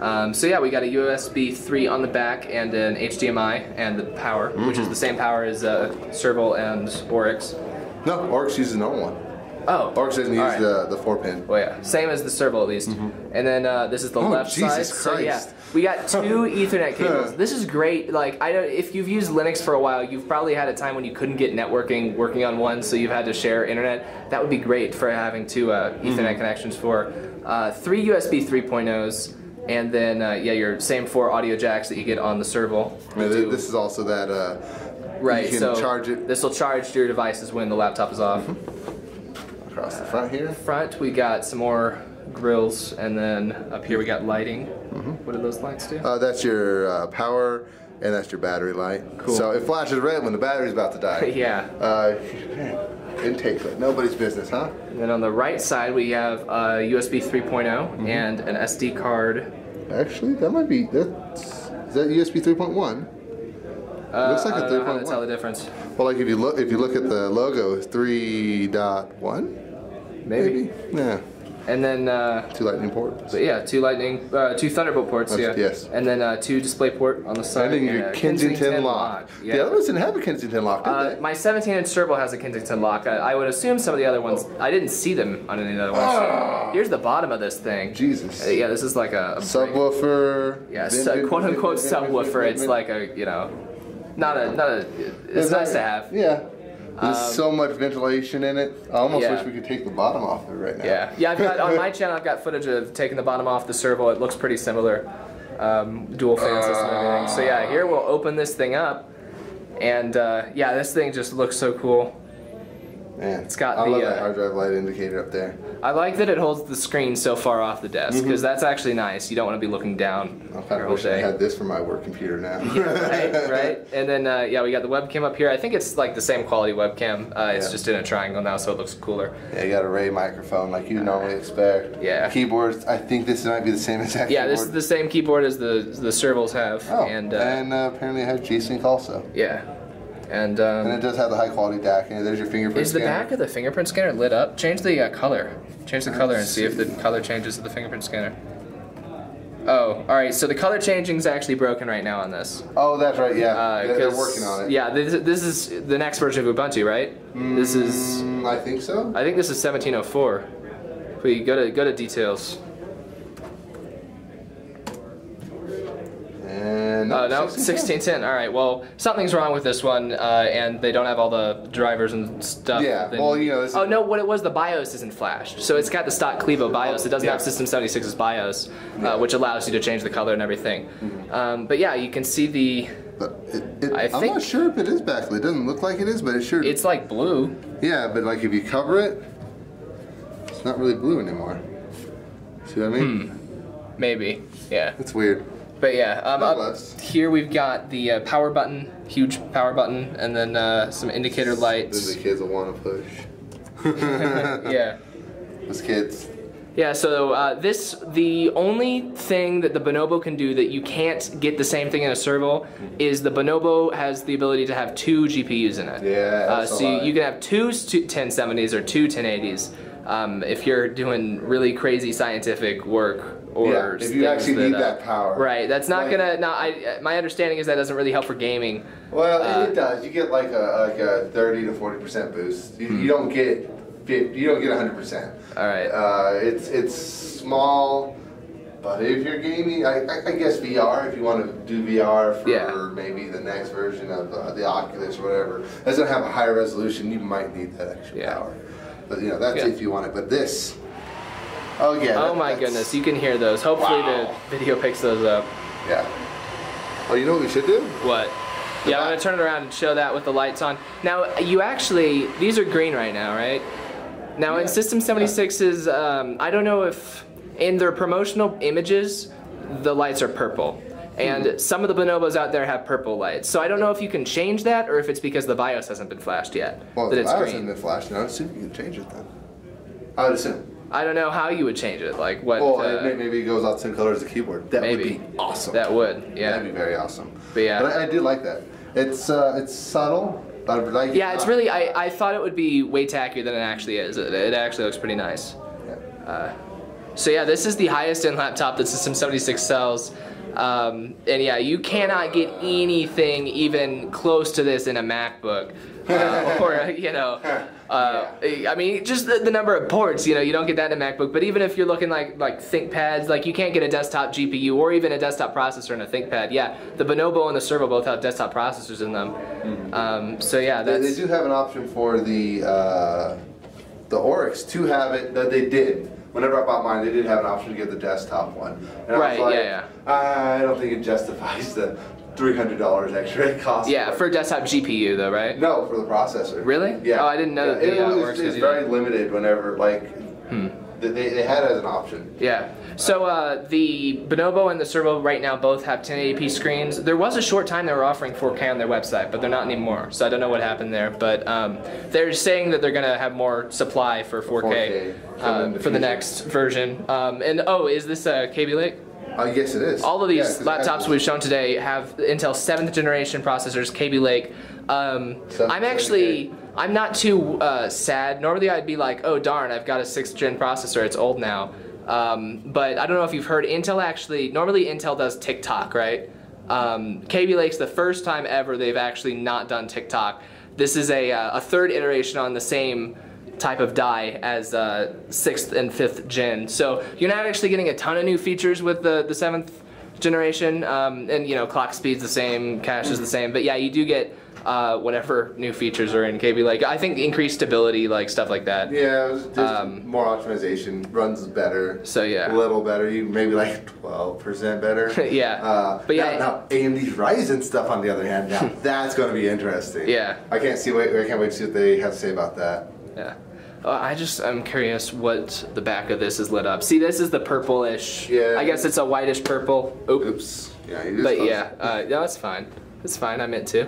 Um, so yeah, we got a U S B three on the back and an H D M I and the power, mm-hmm. which is the same power as uh, Serval and Oryx. No, Oryx uses an old one. Oh. Oryx doesn't use right. the, the four pin. Well, yeah. Same as the servo at least. Mm-hmm. And then uh, this is the oh, left Jesus side. Christ. So yeah, we got two Ethernet cables. This is great. Like I don't. If you've used Linux for a while, you've probably had a time when you couldn't get networking working on one, so you've had to share internet. That would be great for having two uh, Ethernet mm-hmm. connections for uh, three U S B three point ohs. And then, uh, yeah, your same four audio jacks that you get on the Serval. Yeah, this is also that, uh, right, you can so charge it. This will charge your devices when the laptop is off. Mm-hmm. Across the front here. Uh, front, we got some more grills, and then up here we got lighting. Mm-hmm. What do those lights do? Uh, that's your uh, power, and that's your battery light. Cool. So it flashes red when the battery's about to die. Yeah. Uh, Intake light, nobody's business, huh? And then on the right side we have a U S B three point oh mm-hmm. and an S D card. Actually, that might be that's is that U S B three point one? Uh, Looks like I don't a three point one. Tell the difference. Well, like if you look if you look at the logo, three point one, maybe. maybe. Yeah. And then uh, two lightning ports. But yeah, two lightning, uh, two Thunderbolt ports. That's, yeah. Yes. And then uh, two display port on the side. And then your Kensington, Kensington lock. lock. Yeah. The other ones didn't have a Kensington lock, did uh, they? My seventeen inch Serval has a Kensington lock. I, I would assume some of the other ones. Oh. I didn't see them on any of the other ones. Oh. Here's the bottom of this thing. Jesus. Uh, yeah, this is like a, a subwoofer. Yeah, bin, bin, quote unquote bin, bin, subwoofer. Bin, bin, bin, it's bin. like a you know, not a not a. It's There's nice to have. Yeah. There's um, so much ventilation in it. I almost yeah. wish we could take the bottom off of it right now. Yeah, yeah. I've got on my channel. I've got footage of taking the bottom off the Serval. It looks pretty similar, um, dual fan uh, system and everything. So yeah, here we'll open this thing up, and uh, yeah, this thing just looks so cool. Man, it's got I the love that uh, hard drive light indicator up there. I like that it holds the screen so far off the desk because mm-hmm. that's actually nice. You don't want to be looking down. I kind of wish I had this for my work computer now. Yeah, right, right. And then uh, yeah, we got the webcam up here. I think it's like the same quality webcam. Uh, it's yeah. just in a triangle now, so it looks cooler. Yeah, you got a Ray microphone like you uh, normally expect. Yeah. Keyboards. I think this might be the same exact. Yeah, keyboard. This is the same keyboard as the the Servals have. Oh, and uh, and uh, apparently it has G-Sync also. Yeah. And, um, and it does have the high quality D A C. And there's your fingerprint scanner. Is the back of the fingerprint scanner lit up? Change the uh, color. Change the color and see if the color changes to the fingerprint scanner. Oh, all right. So the color changing is actually broken right now on this. Oh, that's right. Yeah, uh, they're, they're working on it. Yeah, this, this is the next version of Ubuntu, right? Mm, this is. I think so. I think this is seventeen oh four. If we go to go to details. And uh, no, sixteen ten. All right. Well, something's wrong with this one, uh, and they don't have all the drivers and stuff. Yeah. Then, well, you know. This oh no, what it was, the BIOS isn't flashed, so it's got the stock Clevo BIOS. It doesn't yeah. have System seventy-six's BIOS, uh, yeah. which allows you to change the color and everything. Mm-hmm. um, but yeah, you can see the. But it, it, I think, I'm not sure if it is backlit. It doesn't look like it is, but it sure. It's like blue. Yeah, but like if you cover it, it's not really blue anymore. See what I mean? Hmm. Maybe. Yeah. It's weird. But yeah, um, up here we've got the uh, power button, huge power button, and then uh, some indicator lights. Those are the kids will want to push. Yeah. Those kids. Yeah, so uh, this, the only thing that the Bonobo can do that you can't get the same thing in a Serval is the Bonobo has the ability to have two G P Us in it. Yeah, uh, So you, you can have two ten seventies or two ten eighties um, if you're doing really crazy scientific work. Or yeah, if you actually that, need uh, that power. Right, that's not like, gonna, no, I, my understanding is that doesn't really help for gaming. Well, uh, it does, you get like a, like a thirty to forty percent boost. You, mm-hmm. you don't get, you don't get one hundred percent. All right. Uh, it's, it's small, but if you're gaming, I, I, I guess V R, if you want to do V R for yeah. maybe the next version of uh, the Oculus or whatever, doesn't have a high resolution, you might need that extra yeah. power. But you know, that's yeah. if you want it, but this, Oh yeah. That, oh my goodness, you can hear those. Hopefully wow. the video picks those up. Yeah. Oh, you know what we should do? What? The yeah, back. I'm gonna turn it around and show that with the lights on. Now, you actually, these are green right now, right? Now yeah. in System seventy-six's, um, I don't know if, in their promotional images, the lights are purple. And some of the Bonobos out there have purple lights. So I don't know if you can change that or if it's because the BIOS hasn't been flashed yet. Well, that the it's BIOS green. hasn't been flashed, and I would assume you can change it then. I would assume. I don't know how you would change it, like what... Well, uh, maybe it goes out the same color as the keyboard. That maybe. would be awesome. That would, yeah. That'd be very awesome. But yeah. But I, I do like that. It's uh, it's subtle, but I like it. Yeah, it's really... I, I thought it would be way tackier than it actually is. It, it actually looks pretty nice. Yeah. Uh, so yeah, this is the highest-end laptop that System seventy-six sells. Um, and yeah, you cannot get anything even close to this in a MacBook. uh, or you know, uh, yeah. I mean, just the, the number of ports. You know, you don't get that in a MacBook. But even if you're looking like like ThinkPads, like you can't get a desktop G P U or even a desktop processor in a ThinkPad. Yeah, the Bonobo and the Serval both have desktop processors in them. Mm-hmm. um, so yeah, that's, they, they do have an option for the uh, the Oryx to have it that they did. Whenever I bought mine, they did have an option to get the desktop one. And right, I was like, yeah, yeah. I don't think it justifies the three hundred dollars extra it costs. Yeah, for a desktop G P U though, right? No, for the processor. Really? Yeah. Oh, I didn't know yeah, that the, it was, uh, Oryx it's very did. limited whenever, like, hmm. they, they had it as an option. Yeah. So uh, the Bonobo and the Serval right now both have ten eighty p screens. There was a short time they were offering four K on their website, but they're not anymore. So I don't know what happened there. But um, they're saying that they're going to have more supply for four K, four K um, for the next version. Um, and oh, is this uh, Kaby Lake? Uh, yes, it is. All of these yeah, laptops we've shown today have Intel seventh generation processors, Kaby Lake. Um, I'm actually, I'm not too uh, sad. Normally I'd be like, oh darn, I've got a sixth gen processor, it's old now. Um, but I don't know if you've heard, Intel actually, normally Intel does TikTok, right? Um, Kaby Lake's the first time ever they've actually not done TikTok. This is a, uh, a third iteration on the same type of die as uh, sixth and fifth gen. So you're not actually getting a ton of new features with the, the seventh generation. Um, and you know, clock speed's the same, cache is the same, but yeah, you do get Uh, whatever new features are in Kaby Lake. I think increased stability, like stuff like that. Yeah, it was just um, more optimization, runs better. So yeah, a little better. You maybe like twelve percent better. yeah. Uh, but yeah, now, now A M D's Ryzen stuff on the other hand, now that's going to be interesting. Yeah. I can't see. Wait, I can't wait to see what they have to say about that. Yeah. Uh, I just I'm curious what the back of this is lit up. See, this is the purplish. Yeah. I guess it's a whitish purple. Oops. Oops. Yeah. You just but close. yeah, uh, no, it's fine. It's fine, I meant to,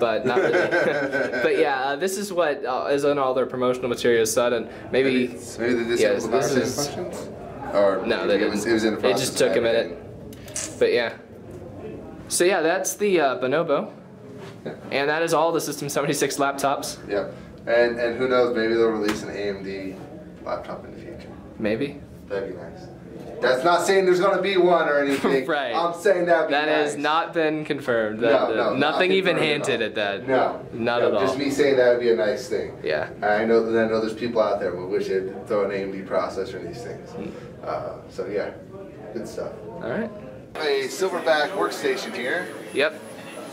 but not really. But yeah, uh, this is what uh, is on all their promotional materials. So I don't, maybe, maybe, maybe they just yeah, this is, or no, they it didn't. Was, it was in the process. It just took a minute. But yeah. So yeah, that's the uh, Bonobo, yeah. And that is all the System seventy-six laptops. Yeah, and and who knows? Maybe they'll release an A M D laptop in the future. Maybe. That'd be nice. That's not saying there's going to be one or anything. Right. I'm saying that'd be That nice. has not been confirmed. That, no, no, uh, nothing not even hinted at, at that. No. Not no, at all. Just me saying that would be a nice thing. Yeah. I know that I know there's people out there who wish they'd throw an A M D processor in these things. Mm. Uh, so yeah, good stuff. All right. A Silverback workstation here. Yep.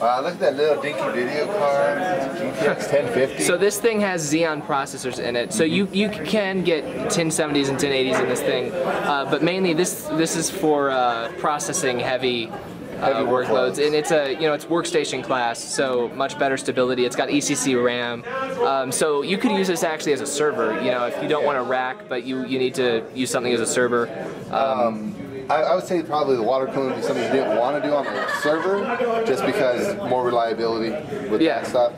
Wow, look at that little dinky video card. G T X ten fifty. So this thing has Xeon processors in it. So you you can get ten seventies and ten eighties in this thing, uh, but mainly this this is for uh, processing heavy. Uh, workloads, and it's a you know it's workstation class, so much better stability. It's got E C C RAM, um, so you could use this actually as a server. You know, if you don't want a rack, but you you need to use something as a server. Um, um, I, I would say probably the water cooling would be something you didn't want to do on the server, just because more reliability with yeah. that stuff.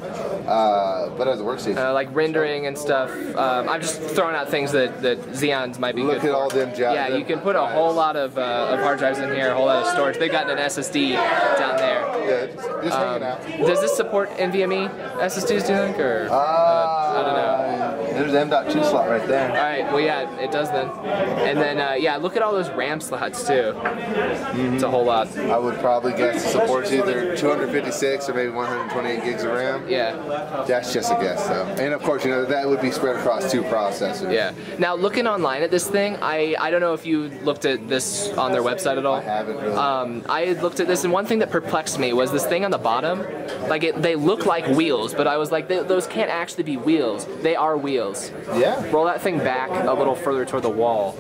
Uh, but as a workstation, uh, like rendering and stuff. Um, I'm just throwing out things that that Xeons might be. Look good at for. all them jobs. Yeah, them you can put drives. a whole lot of, uh, of hard drives in here, a whole lot of storage. They've gotten an S S D down there. Yeah, just, just um, hanging out. Does this support NVMe S S Ds, do you think, or uh, uh, I don't know? There's an M dot two slot right there. All right, well yeah, it does then. And then uh, yeah, look at all those RAM slots too. Mm-hmm. It's a whole lot. I would probably guess it supports either two fifty-six or maybe one twenty-eight gigs of RAM. Yeah, that's just a guess though. And of course, you know that would be spread across two processors. Yeah. Now looking online at this thing, I I don't know if you looked at this on their website at all. I haven't really. Um, I had looked at this, and one thing that perplexed me was this thing on the bottom. Like it, they look like wheels, but I was like, they, those can't actually be wheels. They are wheels. Yeah. Roll that thing back a little further toward the wall.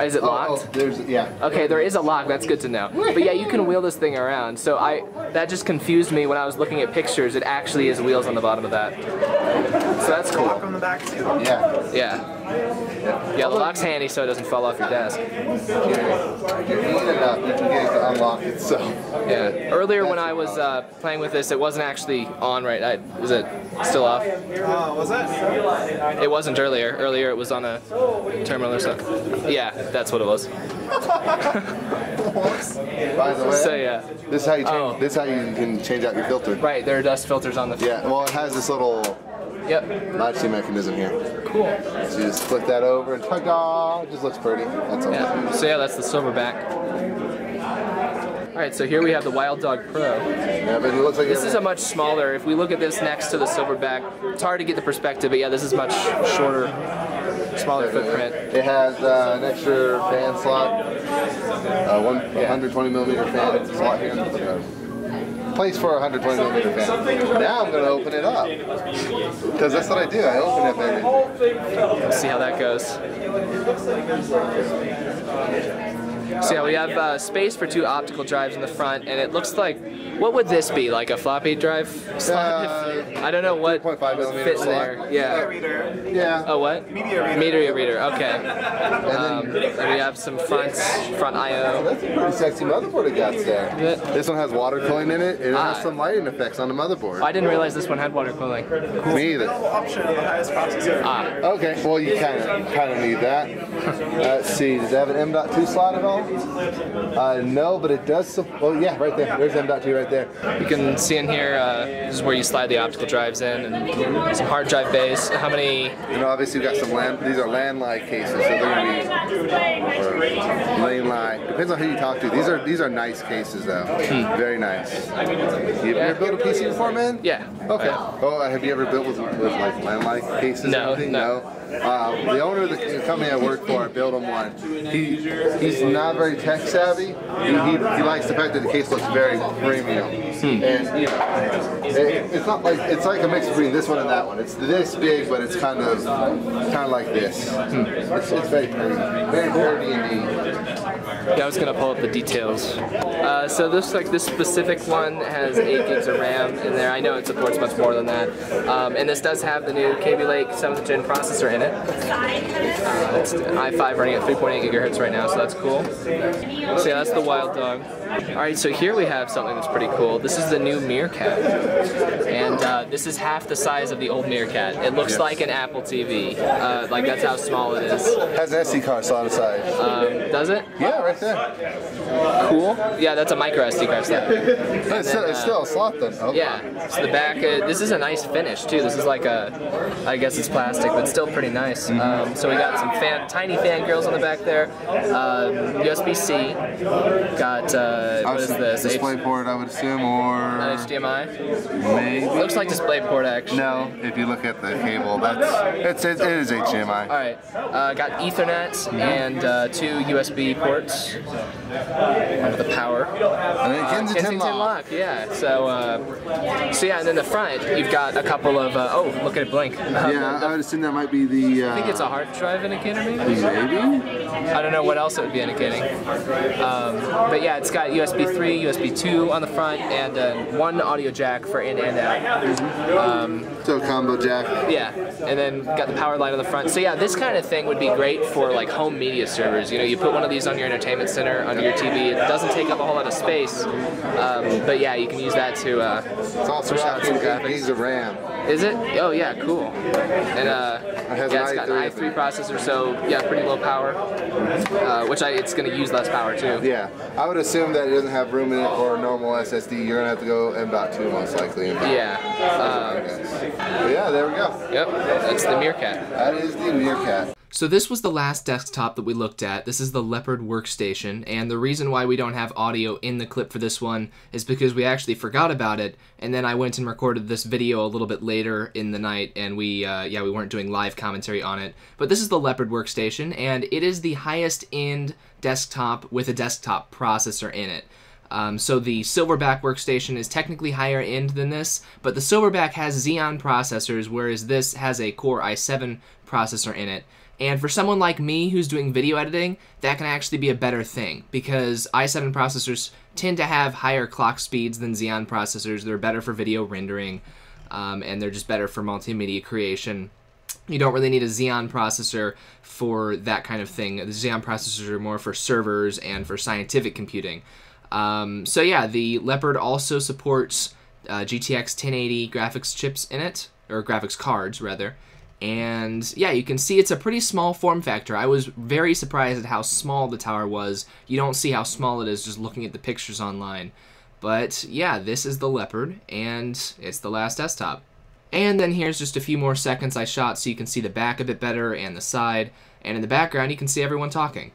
Is it locked? Oh, oh, there's, yeah. Okay, there is a lock. That's good to know. But yeah, you can wheel this thing around. So I, that just confused me when I was looking at pictures. It actually is wheels on the bottom of that. So that's cool. Lock on the back too. Yeah. Yeah. Yeah. The lock's handy so it doesn't fall off your desk. If you need it up, you can get it to unlock it. So. Yeah. Earlier when I was uh, playing with this, it wasn't actually on. Right? I, was it still off? Uh, was it? It wasn't earlier. Earlier it was on a terminal or something. Yeah. That's what it was. By the way, so yeah, this is how you change, oh. this is how you can change out your filter. Right, there are dust filters on the. Yeah, well, it has this little yep notching mechanism here. Cool. So you just flip that over and ta-da! It just looks pretty. That's all. Yeah. So yeah, that's the Silverback. All Alright, so here we have the Wild Dog Pro. Yeah, but it looks like this is a much smaller. If we look at this next to the Silverback, it's hard to get the perspective, but yeah, this is much shorter, smaller yeah, footprint. It has uh, an extra fan slot, uh, one, yeah. one hundred twenty millimeter fan slot here. Place for a one hundred twenty millimeter fan. Now I'm going to open it up, because that's what I do. I open it, baby. Let's see how that goes. So yeah, we have uh, space for two optical drives in the front, and it looks like, what would this be, like a floppy drive slot? Uh, I don't know what fits there. Yeah. Media reader. Yeah. Oh, what? Media reader. Media reader. Okay. And then um, we have some fronts, front I O. That's a pretty sexy motherboard it got there. Yeah. This one has water cooling in it. It uh, has some lighting effects on the motherboard. I didn't realize this one had water cooling. Cool. Me either. Ah. Okay. Well, you kind of kind of need that. Let's see. Does it have an M dot two slot at all? Uh, no, but it does. Oh yeah, right there. There's M dot two right there. You can see in here. Uh, this is where you slide the optical drives in, and some hard drive bays. How many? And obviously we've got some LAN. These are LAN-like cases, so they're gonna be lane-like. Depends on who you talk to. These are these are nice cases though. Hmm. Very nice. You ever built a P C before, man? Yeah. Okay. Uh, oh, have you ever built with, with like LAN-like cases? No. Or no. no? Uh, the owner of the company I work for, I built him one. He, he's not very tech savvy. He, he, he likes the fact that the case looks very premium. Hmm. And you know, it, it's not like it's like a mix between this one and that one. It's this big, but it's kind of kind of like this. Hmm. It's, it's very pretty, very pretty indeed. Yeah, I was gonna pull up the details. Uh, so this like this specific one has eight gigs of RAM in there. I know it supports much more than that. Um, and this does have the new Kaby Lake seventh gen processor in. It. Uh, it's an i five running at three point eight gigahertz right now, so that's cool. So yeah, that's the Wild Dog. Alright, so here we have something that's pretty cool. This is the new Meerkat. And uh, this is half the size of the old Meerkat. It looks yes. like an Apple T V. Uh, like, that's how small it is. It has an S D card slot aside. Um, does it? Yeah, right there. Cool. Yeah, that's a micro S D card slot. It's, then, still, it's uh, still a slot, then. Oh, yeah. So the back, uh, this is a nice finish, too. This is like a, I guess it's plastic, but still pretty nice. Mm-hmm. um, so we got some fan, tiny fan grills on the back there. Uh, U S B C. Got, uh, what is this? DisplayPort, I would assume, or... Not H D M I? Maybe. Looks like DisplayPort, actually. No, if you look at the cable, that's, it's, it, it is H D M I. Alright. Uh, got Ethernet mm-hmm. and uh, two U S B ports. Under the power. And then Kensington uh, lock. lock. Yeah, so, uh, so yeah, and then the front, you've got a couple of, uh, oh, look at it blink. Um, yeah, the, I would assume that might be the... Uh, I think it's a hard drive indicator, maybe? Maybe? I don't know what else it would be indicating. Um, but yeah, it's got U S B three, U S B two on the front, and uh, one audio jack for in and out. Um, so combo jack. Yeah, and then got the power line on the front. So yeah, this kind of thing would be great for like home media servers. You know, you put one of these on your entertainment center, under your T V. It doesn't take up a whole lot of space. Um, but yeah, you can use that to uh, it's also out some graphics. Of RAM. Is it? Oh yeah, cool. And uh, it yeah, it's got an i three processor, so yeah, pretty low power. Uh, which I, it's going to use less power too. Yeah, I would assume that it doesn't have room in it for a normal S S D. You're going to have to go M dot two most likely. Yeah. Um, yeah, there we go. Yep, that's the Meerkat. That is the Meerkat. So this was the last desktop that we looked at. This is the Leopard workstation, and the reason why we don't have audio in the clip for this one is because we actually forgot about it, and then I went and recorded this video a little bit later in the night, and we, uh, yeah, we weren't doing live commentary on it. But this is the Leopard workstation, and it is the highest-end desktop with a desktop processor in it. Um, so the Silverback workstation is technically higher end than this, but the Silverback has Xeon processors, whereas this has a Core i seven processor in it. And for someone like me who's doing video editing, that can actually be a better thing, because i seven processors tend to have higher clock speeds than Xeon processors. They're better for video rendering, um, and they're just better for multimedia creation. You don't really need a Xeon processor for that kind of thing. The Xeon processors are more for servers and for scientific computing. Um, so yeah, the Leopard also supports uh, G T X ten eighty graphics chips in it, or graphics cards rather. And yeah, you can see it's a pretty small form factor. I was very surprised at how small the tower was. You don't see how small it is just looking at the pictures online. But yeah, this is the Leopard, and it's the last desktop. And then here's just a few more seconds I shot so you can see the back a bit better and the side. And in the background, you can see everyone talking.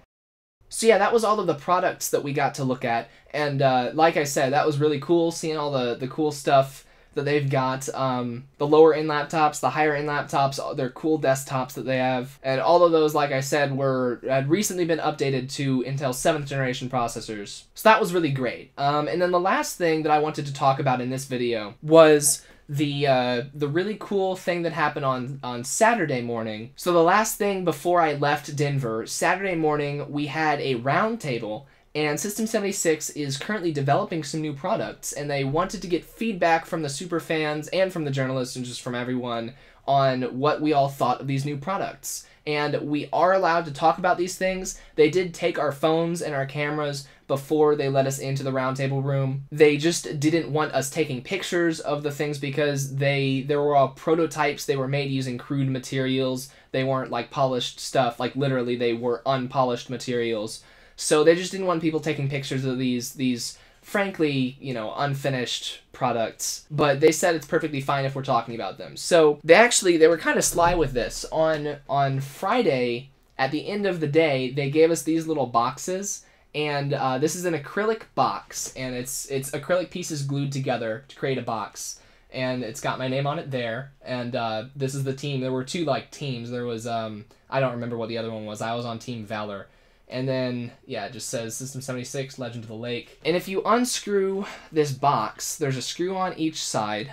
So yeah, that was all of the products that we got to look at. And uh, like I said, that was really cool, seeing all the, the cool stuff that they've got. Um, the lower-end laptops, the higher-end laptops, their cool desktops that they have. And all of those, like I said, were had recently been updated to Intel's seventh generation processors. So that was really great. Um, and then the last thing that I wanted to talk about in this video was the uh, the really cool thing that happened on, on Saturday morning. So the last thing before I left Denver, Saturday morning, we had a round table. And System seventy-six is currently developing some new products, and they wanted to get feedback from the super fans and from the journalists and just from everyone on what we all thought of these new products. And we are allowed to talk about these things. They did take our phones and our cameras before they let us into the roundtable room. They just didn't want us taking pictures of the things because they there were all prototypes. They were made using crude materials. They weren't like polished stuff. Like literally, they were unpolished materials. So they just didn't want people taking pictures of these, these frankly, you know, unfinished products. But they said it's perfectly fine if we're talking about them. So they actually, they were kind of sly with this. On, on Friday, at the end of the day, they gave us these little boxes. And uh, this is an acrylic box. And it's, it's acrylic pieces glued together to create a box. And it's got my name on it there. And uh, this is the team. There were two, like, teams. There was, um, I don't remember what the other one was. I was on Team Valor. And then, yeah, it just says System seventy-six, Legend of the Lake. And if you unscrew this box, there's a screw on each side.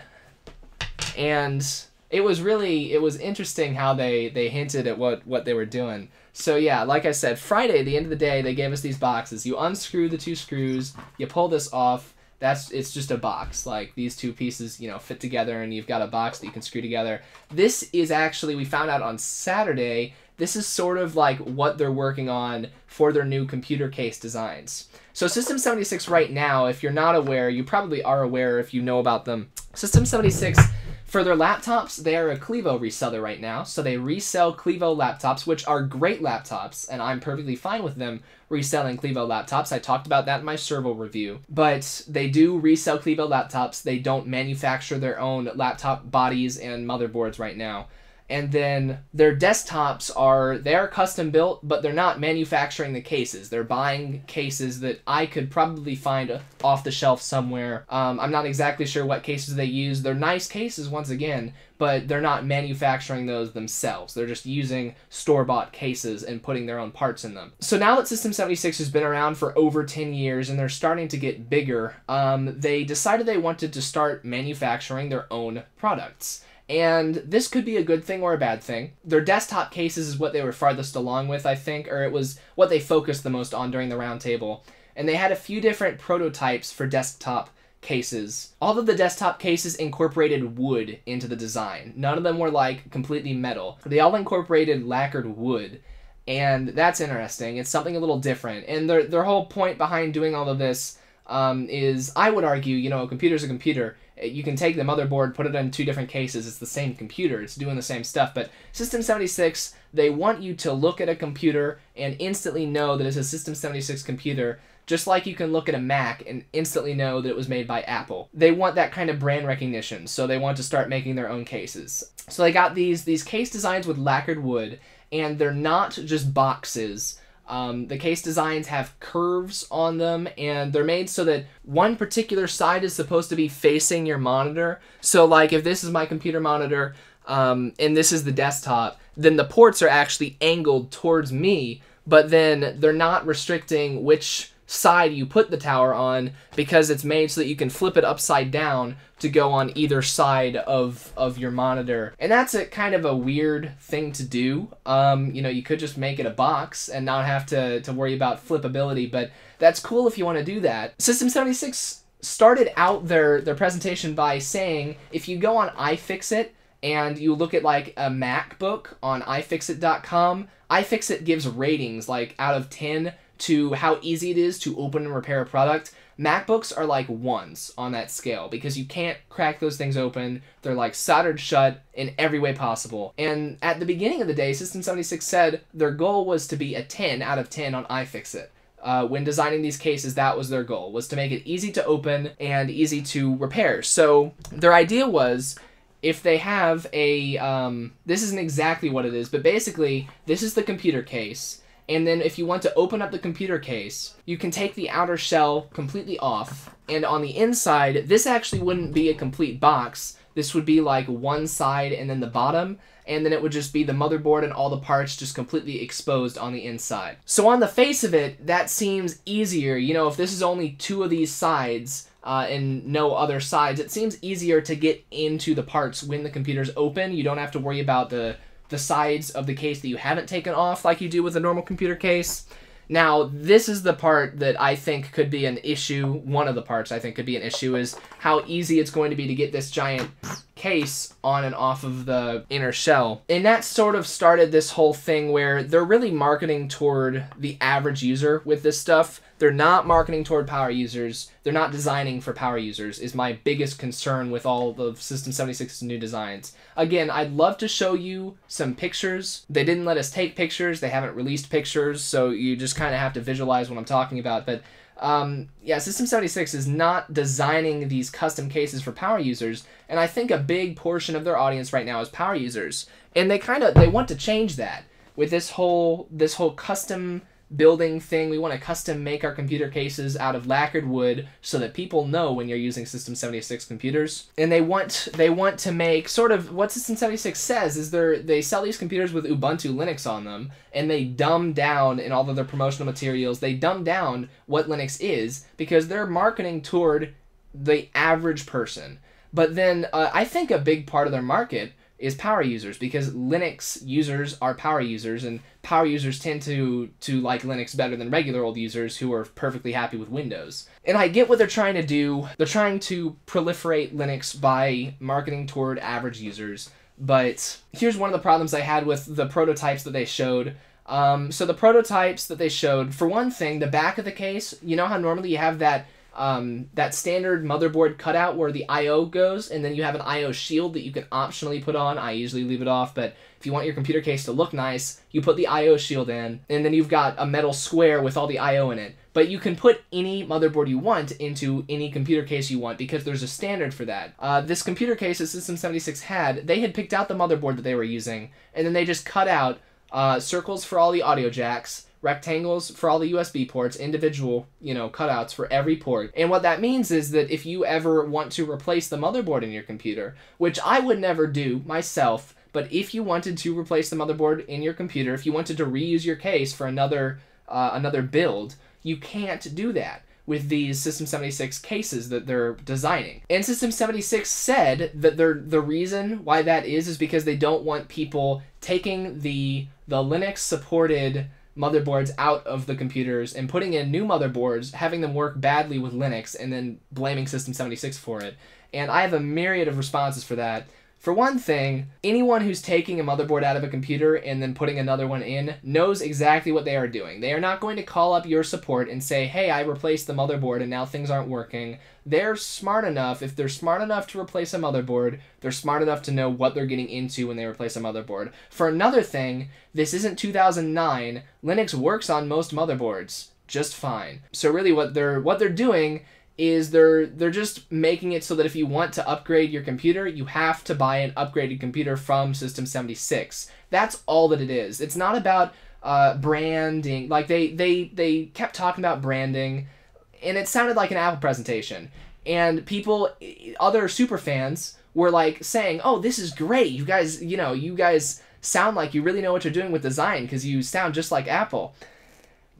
And it was really, it was interesting how they, they hinted at what, what they were doing. So yeah, like I said, Friday, at the end of the day, they gave us these boxes. You unscrew the two screws, you pull this off. That's, it's just a box. Like, these two pieces, you know, fit together and you've got a box that you can screw together. This is actually, we found out on Saturday, this is sort of like what they're working on for their new computer case designs. So System seventy-six right now, if you're not aware, you probably are aware if you know about them. System seventy-six, for their laptops, they are a Clevo reseller right now. So they resell Clevo laptops, which are great laptops, and I'm perfectly fine with them reselling Clevo laptops. I talked about that in my Serval review. But they do resell Clevo laptops. They don't manufacture their own laptop bodies and motherboards right now. And then their desktops are, they're custom built, but they're not manufacturing the cases. They're buying cases that I could probably find off the shelf somewhere. Um, I'm not exactly sure what cases they use. They're nice cases, once again, but they're not manufacturing those themselves. They're just using store-bought cases and putting their own parts in them. So now that System seventy-six has been around for over ten years and they're starting to get bigger, um, they decided they wanted to start manufacturing their own products. And this could be a good thing or a bad thing. Their desktop cases is what they were farthest along with, I think, or it was what they focused the most on during the roundtable. And they had a few different prototypes for desktop cases. All of the desktop cases incorporated wood into the design. None of them were, like, completely metal. They all incorporated lacquered wood. And that's interesting. It's something a little different. And their, their whole point behind doing all of this um, is, I would argue, you know, a computer's a computer. You can take the motherboard, put it in two different cases. It's the same computer. It's doing the same stuff. But System seventy-six, they want you to look at a computer and instantly know that it's a System seventy-six computer, just like you can look at a Mac and instantly know that it was made by Apple. They want that kind of brand recognition, so they want to start making their own cases. So they got these, these case designs with lacquered wood, and they're not just boxes. Um, the case designs have curves on them, and they're made so that one particular side is supposed to be facing your monitor. So, like, if this is my computer monitor, um, and this is the desktop, then the ports are actually angled towards me, but then they're not restricting which side you put the tower on because it's made so that you can flip it upside down to go on either side of of your monitor. And that's a kind of a weird thing to do. Um, you know, you could just make it a box and not have to, to worry about flippability, but that's cool if you want to do that. System seventy-six started out their, their presentation by saying, if you go on iFixit and you look at, like, a MacBook on i fixit dot com, iFixit gives ratings, like, out of ten to how easy it is to open and repair a product. MacBooks are like ones on that scale because you can't crack those things open. They're like soldered shut in every way possible. And at the beginning of the day, System seventy-six said their goal was to be a ten out of ten on iFixit. Uh, when designing these cases, that was their goal, was to make it easy to open and easy to repair. So their idea was, if they have a, um, this isn't exactly what it is, but basically this is the computer case. And then if you want to open up the computer case, you can take the outer shell completely off. And on the inside, this actually wouldn't be a complete box. This would be like one side and then the bottom, and then it would just be the motherboard and all the parts just completely exposed on the inside. So on the face of it, that seems easier. You know, if this is only two of these sides uh, and no other sides, it seems easier to get into the parts when the computer's open. You don't have to worry about the, the sides of the case that you haven't taken off like you do with a normal computer case. Now, this is the part that I think could be an issue. One of the parts I think could be an issue is how easy it's going to be to get this giant case on and off of the inner shell. And that sort of started this whole thing where they're really marketing toward the average user with this stuff. They're not marketing toward power users. They're not designing for power users is my biggest concern with all of System seventy-six's new designs. Again, I'd love to show you some pictures. They didn't let us take pictures. They haven't released pictures, so you just kind of have to visualize what I'm talking about. But um, yeah, System seventy-six is not designing these custom cases for power users, and I think a big portion of their audience right now is power users. And they kind of, they want to change that with this whole, this whole custom building thing. We want to custom make our computer cases out of lacquered wood so that people know when you're using System seventy-six computers. And they want they want to make sort of what System seventy-six says is they're they sell these computers with Ubuntu Linux on them, and they dumb down in all of their promotional materials. They dumb down what Linux is because they're marketing toward the average person. But then uh, I think a big part of their market is power users, because Linux users are power users, and power users tend to to like Linux better than regular old users who are perfectly happy with Windows. And I get what they're trying to do. They're trying to proliferate Linux by marketing toward average users. But here's one of the problems I had with the prototypes that they showed. Um, so the prototypes that they showed, for one thing, the back of the case, you know how normally you have that Um, that standard motherboard cutout where the I O goes, and then you have an I O shield that you can optionally put on. I usually leave it off, but if you want your computer case to look nice, you put the I O shield in, and then you've got a metal square with all the I O in it. But you can put any motherboard you want into any computer case you want because there's a standard for that. Uh, this computer case that System seventy-six had, they had picked out the motherboard that they were using, and then they just cut out uh, circles for all the audio jacks, rectangles for all the U S B ports, individual, you know, cutouts for every port. And what that means is that if you ever want to replace the motherboard in your computer, which I would never do myself, but if you wanted to replace the motherboard in your computer, if you wanted to reuse your case for another uh, another build, you can't do that with these System seventy-six cases that they're designing. And System seventy-six said that they're, the reason why that is is because they don't want people taking the the Linux supported motherboards out of the computers and putting in new motherboards, having them work badly with Linux, and then blaming System seventy-six for it. And I have a myriad of responses for that. For one thing, anyone who's taking a motherboard out of a computer and then putting another one in knows exactly what they are doing. They are not going to call up your support and say, hey, I replaced the motherboard and now things aren't working. They're smart enough, if they're smart enough to replace a motherboard, they're smart enough to know what they're getting into when they replace a motherboard. For another thing, this isn't two thousand nine. Linux works on most motherboards just fine. So really what they're what they're doing is they're they're just making it so that if you want to upgrade your computer, you have to buy an upgraded computer from System seventy-six. That's all that it is. It's not about uh, branding. Like they they they kept talking about branding, and it sounded like an Apple presentation. And people, other super fans, were like saying, "Oh, this is great. You guys, you know, you guys sound like you really know what you're doing with design because you sound just like Apple."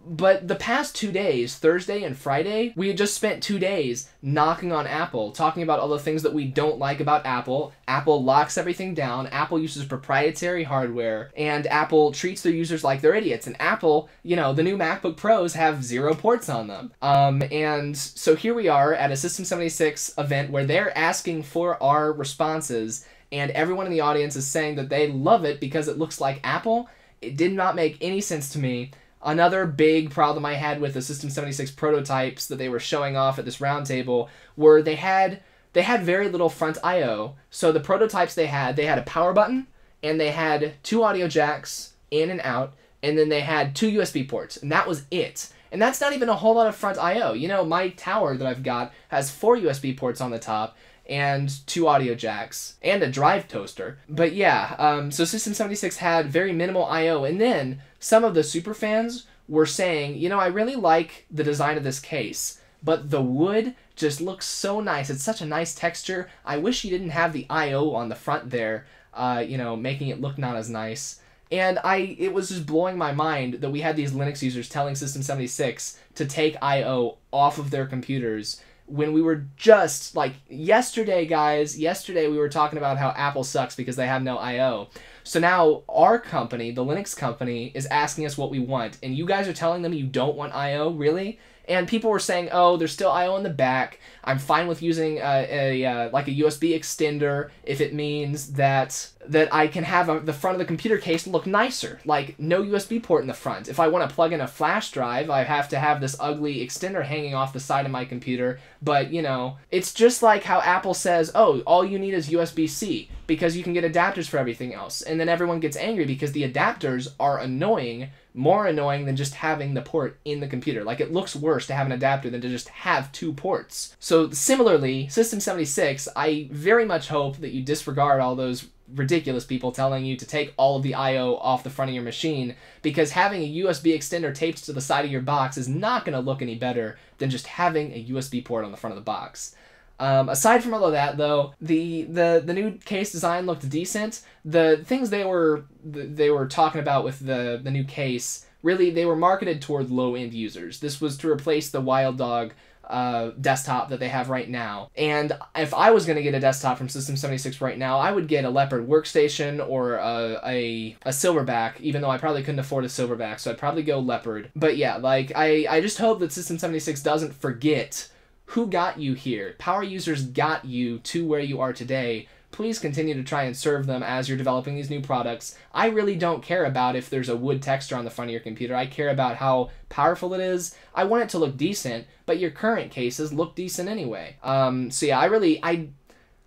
But the past two days, Thursday and Friday, we had just spent two days knocking on Apple, talking about all the things that we don't like about Apple. Apple locks everything down. Apple uses proprietary hardware, and Apple treats their users like they're idiots. And Apple, you know, the new MacBook Pros have zero ports on them. Um, and so here we are at a System seventy-six event where they're asking for our responses, and everyone in the audience is saying that they love it because it looks like Apple. It did not make any sense to me. Another big problem I had with the System seventy-six prototypes that they were showing off at this roundtable were they had they had very little front I O. So the prototypes they had, they had a power button, and they had two audio jacks in and out, and then they had two U S B ports, and that was it. And that's not even a whole lot of front I O. You know, my tower that I've got has four U S B ports on the top, and two audio jacks, and a drive toaster. But yeah, um, so System seventy-six had very minimal I O, and then some of the super fans were saying, you know, I really like the design of this case, but the wood just looks so nice. It's such a nice texture. I wish you didn't have the I O on the front there, uh, you know, making it look not as nice. And I, it was just blowing my mind that we had these Linux users telling System seventy-six to take I O off of their computers when we were just, like, yesterday, guys, yesterday we were talking about how Apple sucks because they have no I O. So now our company, the Linux company, is asking us what we want, and you guys are telling them you don't want I O? Really? And people were saying, oh, there's still I O in the back. I'm fine with using uh, a uh, like a U S B extender if it means that that I can have a, the front of the computer case look nicer. Like, no U S B port in the front. If I want to plug in a flash drive, I have to have this ugly extender hanging off the side of my computer. But, you know, it's just like how Apple says, oh, all you need is U S B C because you can get adapters for everything else. And then everyone gets angry because the adapters are annoying, more annoying than just having the port in the computer. Like, it looks worse to have an adapter than to just have two ports. So similarly, System seventy-six, I very much hope that you disregard all those ridiculous people telling you to take all of the I O off the front of your machine, because having a U S B extender taped to the side of your box is not going to look any better than just having a U S B port on the front of the box. Um, aside from all of that, though, the, the the new case design looked decent. The things they were they were talking about with the the new case, really, they were marketed toward low-end users. This was to replace the Wild Dog uh, desktop that they have right now. And if I was going to get a desktop from System seventy-six right now, I would get a Leopard workstation or a, a, a Silverback, even though I probably couldn't afford a Silverback, so I'd probably go Leopard. But yeah, like, I, I just hope that System seventy-six doesn't forget who got you here. Power users got you to where you are today. Please continue to try and serve them as you're developing these new products. I really don't care about if there's a wood texture on the front of your computer. I care about how powerful it is. I want it to look decent, but your current cases look decent anyway. Um, so yeah, I really, I,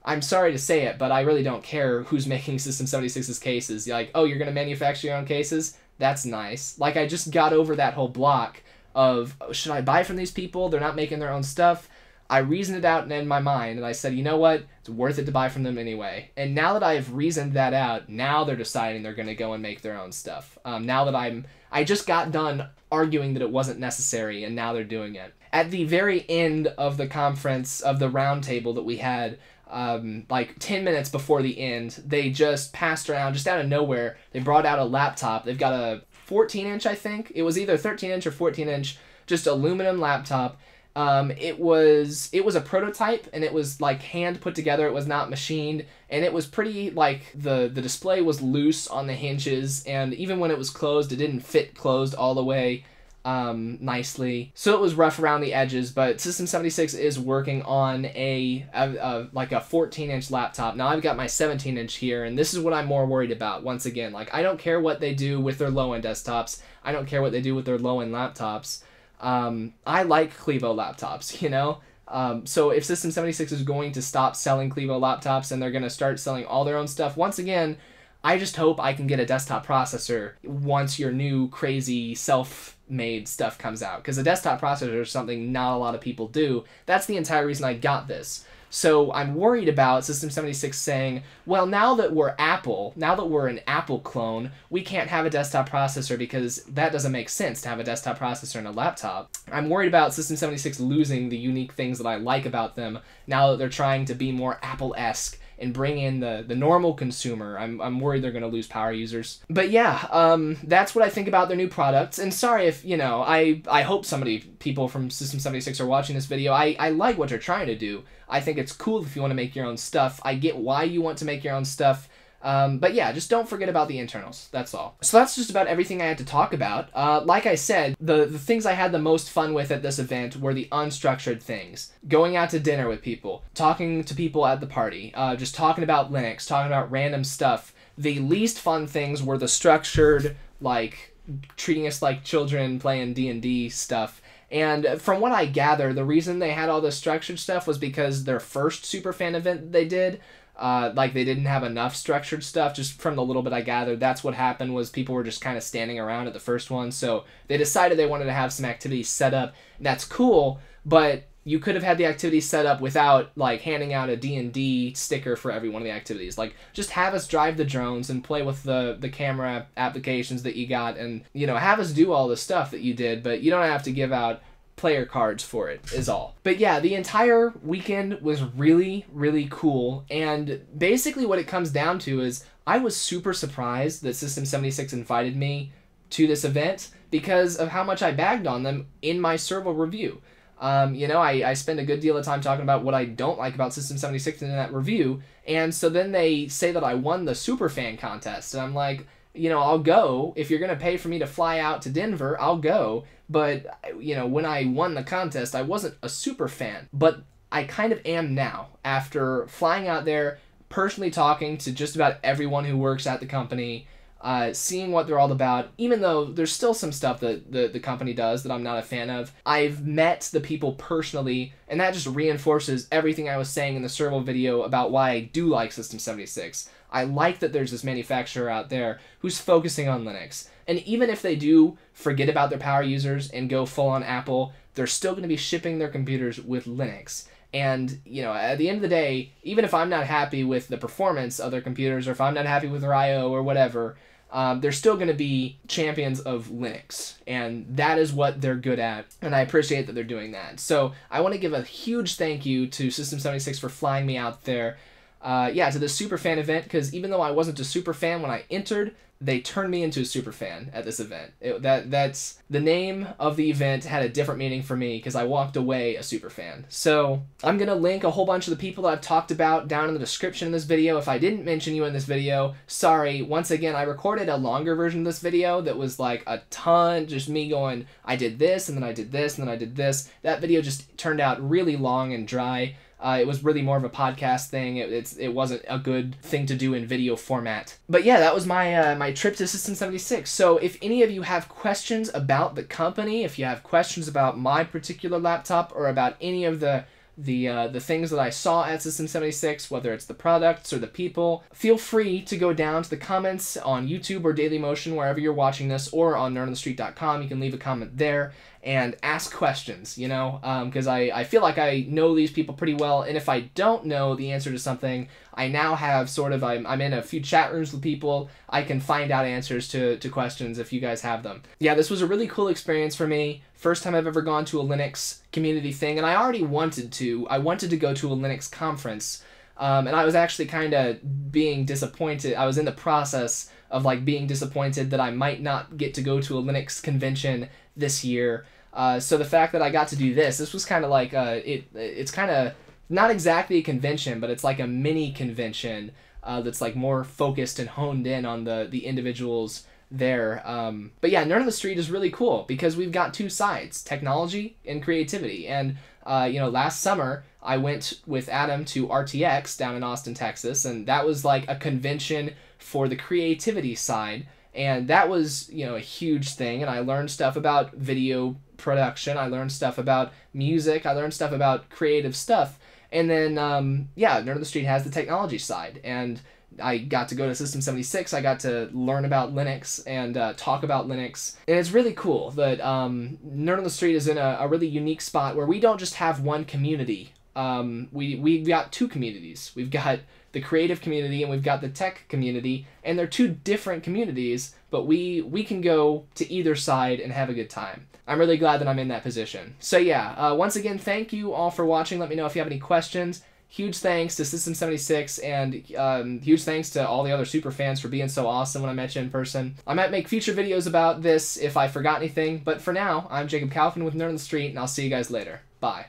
I'm sorry to say it, but I really don't care who's making System seventy-six's cases. You're like, oh, you're going to manufacture your own cases? That's nice. Like, I just got over that whole block of, oh, should I buy from these people? They're not making their own stuff. I reasoned it out in my mind, and I said, you know what? It's worth it to buy from them anyway. And now that I've reasoned that out, now they're deciding they're going to go and make their own stuff. Um, now that I'm... I just got done arguing that it wasn't necessary, and now they're doing it. At the very end of the conference, of the roundtable that we had, um, like ten minutes before the end, they just passed around, just out of nowhere, they brought out a laptop. They've got a fourteen inch, I think. It was either thirteen inch or fourteen inch, just aluminum laptop. Um, it was, it was a prototype, and it was like hand put together. It was not machined, and it was pretty, like, the, the display was loose on the hinges, and even when it was closed, it didn't fit closed all the way, um, nicely. So it was rough around the edges, but System seventy-six is working on a, a, a like a fourteen inch laptop. Now I've got my seventeen inch here, and this is what I'm more worried about. Once again, like, I don't care what they do with their low end desktops. I don't care what they do with their low end laptops. Um, I like Clevo laptops, you know? Um, so if System seventy-six is going to stop selling Clevo laptops and they're going to start selling all their own stuff, once again, I just hope I can get a desktop processor once your new crazy self-made stuff comes out. Because a desktop processor is something not a lot of people do. That's the entire reason I got this. So I'm worried about System seventy-six saying, well, now that we're Apple, now that we're an Apple clone, we can't have a desktop processor because that doesn't make sense to have a desktop processor in a laptop. I'm worried about System seventy-six losing the unique things that I like about them now that they're trying to be more Apple-esque and bring in the, the normal consumer. I'm, I'm worried they're going to lose power users. But yeah, um, that's what I think about their new products. And sorry if, you know, I, I hope somebody, people from System seventy-six are watching this video. I, I like what you're trying to do. I think it's cool if you want to make your own stuff. I get why you want to make your own stuff. Um, but yeah, just don't forget about the internals. That's all. So that's just about everything I had to talk about. Uh, like I said, the, the things I had the most fun with at this event were the unstructured things. Going out to dinner with people, talking to people at the party, uh, just talking about Linux, talking about random stuff. The least fun things were the structured, like, treating us like children, playing D and D stuff. And from what I gather, the reason they had all this structured stuff was because their first Superfan event that they did, Uh, like, they didn't have enough structured stuff. Just from the little bit I gathered, that's what happened, was people were just kind of standing around at the first one. So they decided they wanted to have some activities set up. And that's cool, but you could have had the activities set up without like handing out a D and D sticker for every one of the activities. Like, just have us drive the drones and play with the the camera applications that you got, and, you know, have us do all the stuff that you did, but you don't have to give out player cards for it, is all. But yeah, the entire weekend was really, really cool, and basically what it comes down to is I was super surprised that System seventy-six invited me to this event because of how much I bagged on them in my Serval review. Um, you know, I, I spend a good deal of time talking about what I don't like about System seventy-six in that review, and so then they say that I won the Super Fan Contest, and I'm like, you know, I'll go. If you're gonna pay for me to fly out to Denver, I'll go. But, you know, when I won the contest, I wasn't a super fan, but I kind of am now after flying out there, personally talking to just about everyone who works at the company, uh, seeing what they're all about, even though there's still some stuff that the, the company does that I'm not a fan of. I've met the people personally, and that just reinforces everything I was saying in the Serval video about why I do like System seventy-six. I like that there's this manufacturer out there who's focusing on Linux. And even if they do forget about their power users and go full on Apple, they're still going to be shipping their computers with Linux. And, you know, at the end of the day, even if I'm not happy with the performance of their computers, or if I'm not happy with their I O or whatever, um, they're still going to be champions of Linux. And that is what they're good at. And I appreciate that they're doing that. So I want to give a huge thank you to System seventy-six for flying me out there. Uh, yeah, to the super fan event, because even though I wasn't a super fan when I entered, they turned me into a super fan at this event. It, that that's the name of the event had a different meaning for me because I walked away a super fan. So I'm gonna link a whole bunch of the people that I've talked about down in the description of this video. If I didn't mention you in this video, sorry. Once again, I recorded a longer version of this video that was like a ton, just me going, I did this and then I did this and then I did this. That video just turned out really long and dry. Uh, it was really more of a podcast thing. It, it's, it wasn't a good thing to do in video format. But yeah, that was my uh, my trip to System seventy-six. So if any of you have questions about the company, if you have questions about my particular laptop or about any of the the uh, the things that I saw at System seventy-six, whether it's the products or the people, feel free to go down to the comments on YouTube or Dailymotion, wherever you're watching this, or on nerd on the street dot com. You can leave a comment there and ask questions, you know, because um, I, I feel like I know these people pretty well, and if I don't know the answer to something, I now have sort of, I'm, I'm in a few chat rooms with people, I can find out answers to, to questions if you guys have them. Yeah, this was a really cool experience for me. First time I've ever gone to a Linux community thing, and I already wanted to. I wanted to go to a Linux conference, um, and I was actually kind of being disappointed. I was in the process of like being disappointed that I might not get to go to a Linux convention this year. Uh, so the fact that I got to do this, this was kind of like, uh, it. it's kind of not exactly a convention, but it's like a mini convention uh, that's like more focused and honed in on the, the individuals there. Um, but yeah, Nerd on the Street is really cool because we've got two sides, technology and creativity. And, uh, you know, last summer I went with Adam to R T X down in Austin, Texas, and that was like a convention for the creativity side. And that was, you know, a huge thing. And I learned stuff about video production. I learned stuff about music. I learned stuff about creative stuff. And then, um, yeah, Nerd on the Street has the technology side. And I got to go to System seventy-six. I got to learn about Linux and uh, talk about Linux. And it's really cool that um, Nerd on the Street is in a, a really unique spot where we don't just have one community. Um, we, we've got two communities. We've got the creative community and we've got the tech community, and they're two different communities, but we we can go to either side and have a good time. I'm really glad that I'm in that position. So yeah, uh, once again, thank you all for watching. Let me know if you have any questions. Huge thanks to System seventy-six, and um, huge thanks to all the other super fans for being so awesome when I met you in person. I might make future videos about this if I forgot anything, but for now, I'm Jacob Kauffmann with Nerd on the Street, and I'll see you guys later. Bye.